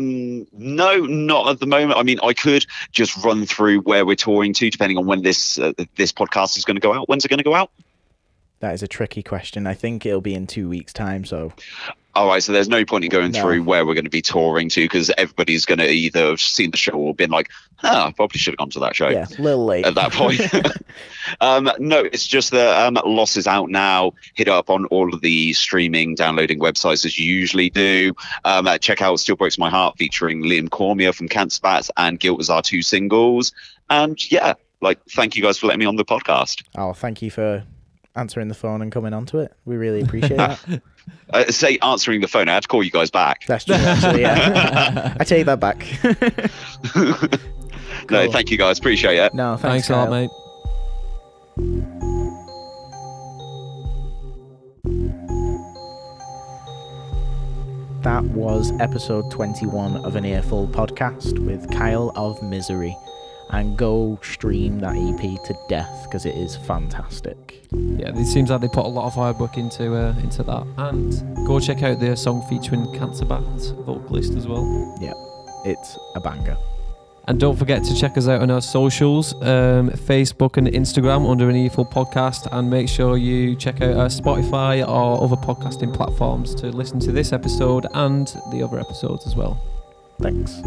not at the moment. I mean, I could just run through where we're touring to, depending on when this podcast is going to go out. When's it going to go out? That is a tricky question. I think it'll be in 2 weeks' time. So, all right. So there's no point in going through where we're going to be touring to, because everybody's going to either have seen the show or been like, "Ah, I probably should have gone to that show." Yeah, a little late at that point. No, it's just that Loss is out now. Hit up on all of the streaming, downloading websites as you usually do. Check out "Still Breaks My Heart" featuring Liam Cormier from Cancer Bats and Guilt as our 2 singles. And yeah, like, thank you guys for letting me on the podcast. Oh, thank you for answering the phone and coming onto it. We really appreciate that. Say answering the phone. I had to call you guys back. That's true, actually, yeah. I take that back. Cool. No, thank you guys. Appreciate it. No, thanks a lot, mate. That was episode 21 of An Earful Podcast with Kial of MSRY. And go stream that EP to death, because it is fantastic. Yeah, it seems like they put a lot of hard work into that. And go check out their song featuring Cancer Bats vocalist as well. Yeah, it's a banger. And don't forget to check us out on our socials, Facebook and Instagram under An Earful Podcast, and make sure you check out our Spotify or other podcasting platforms to listen to this episode and the other episodes as well. Thanks.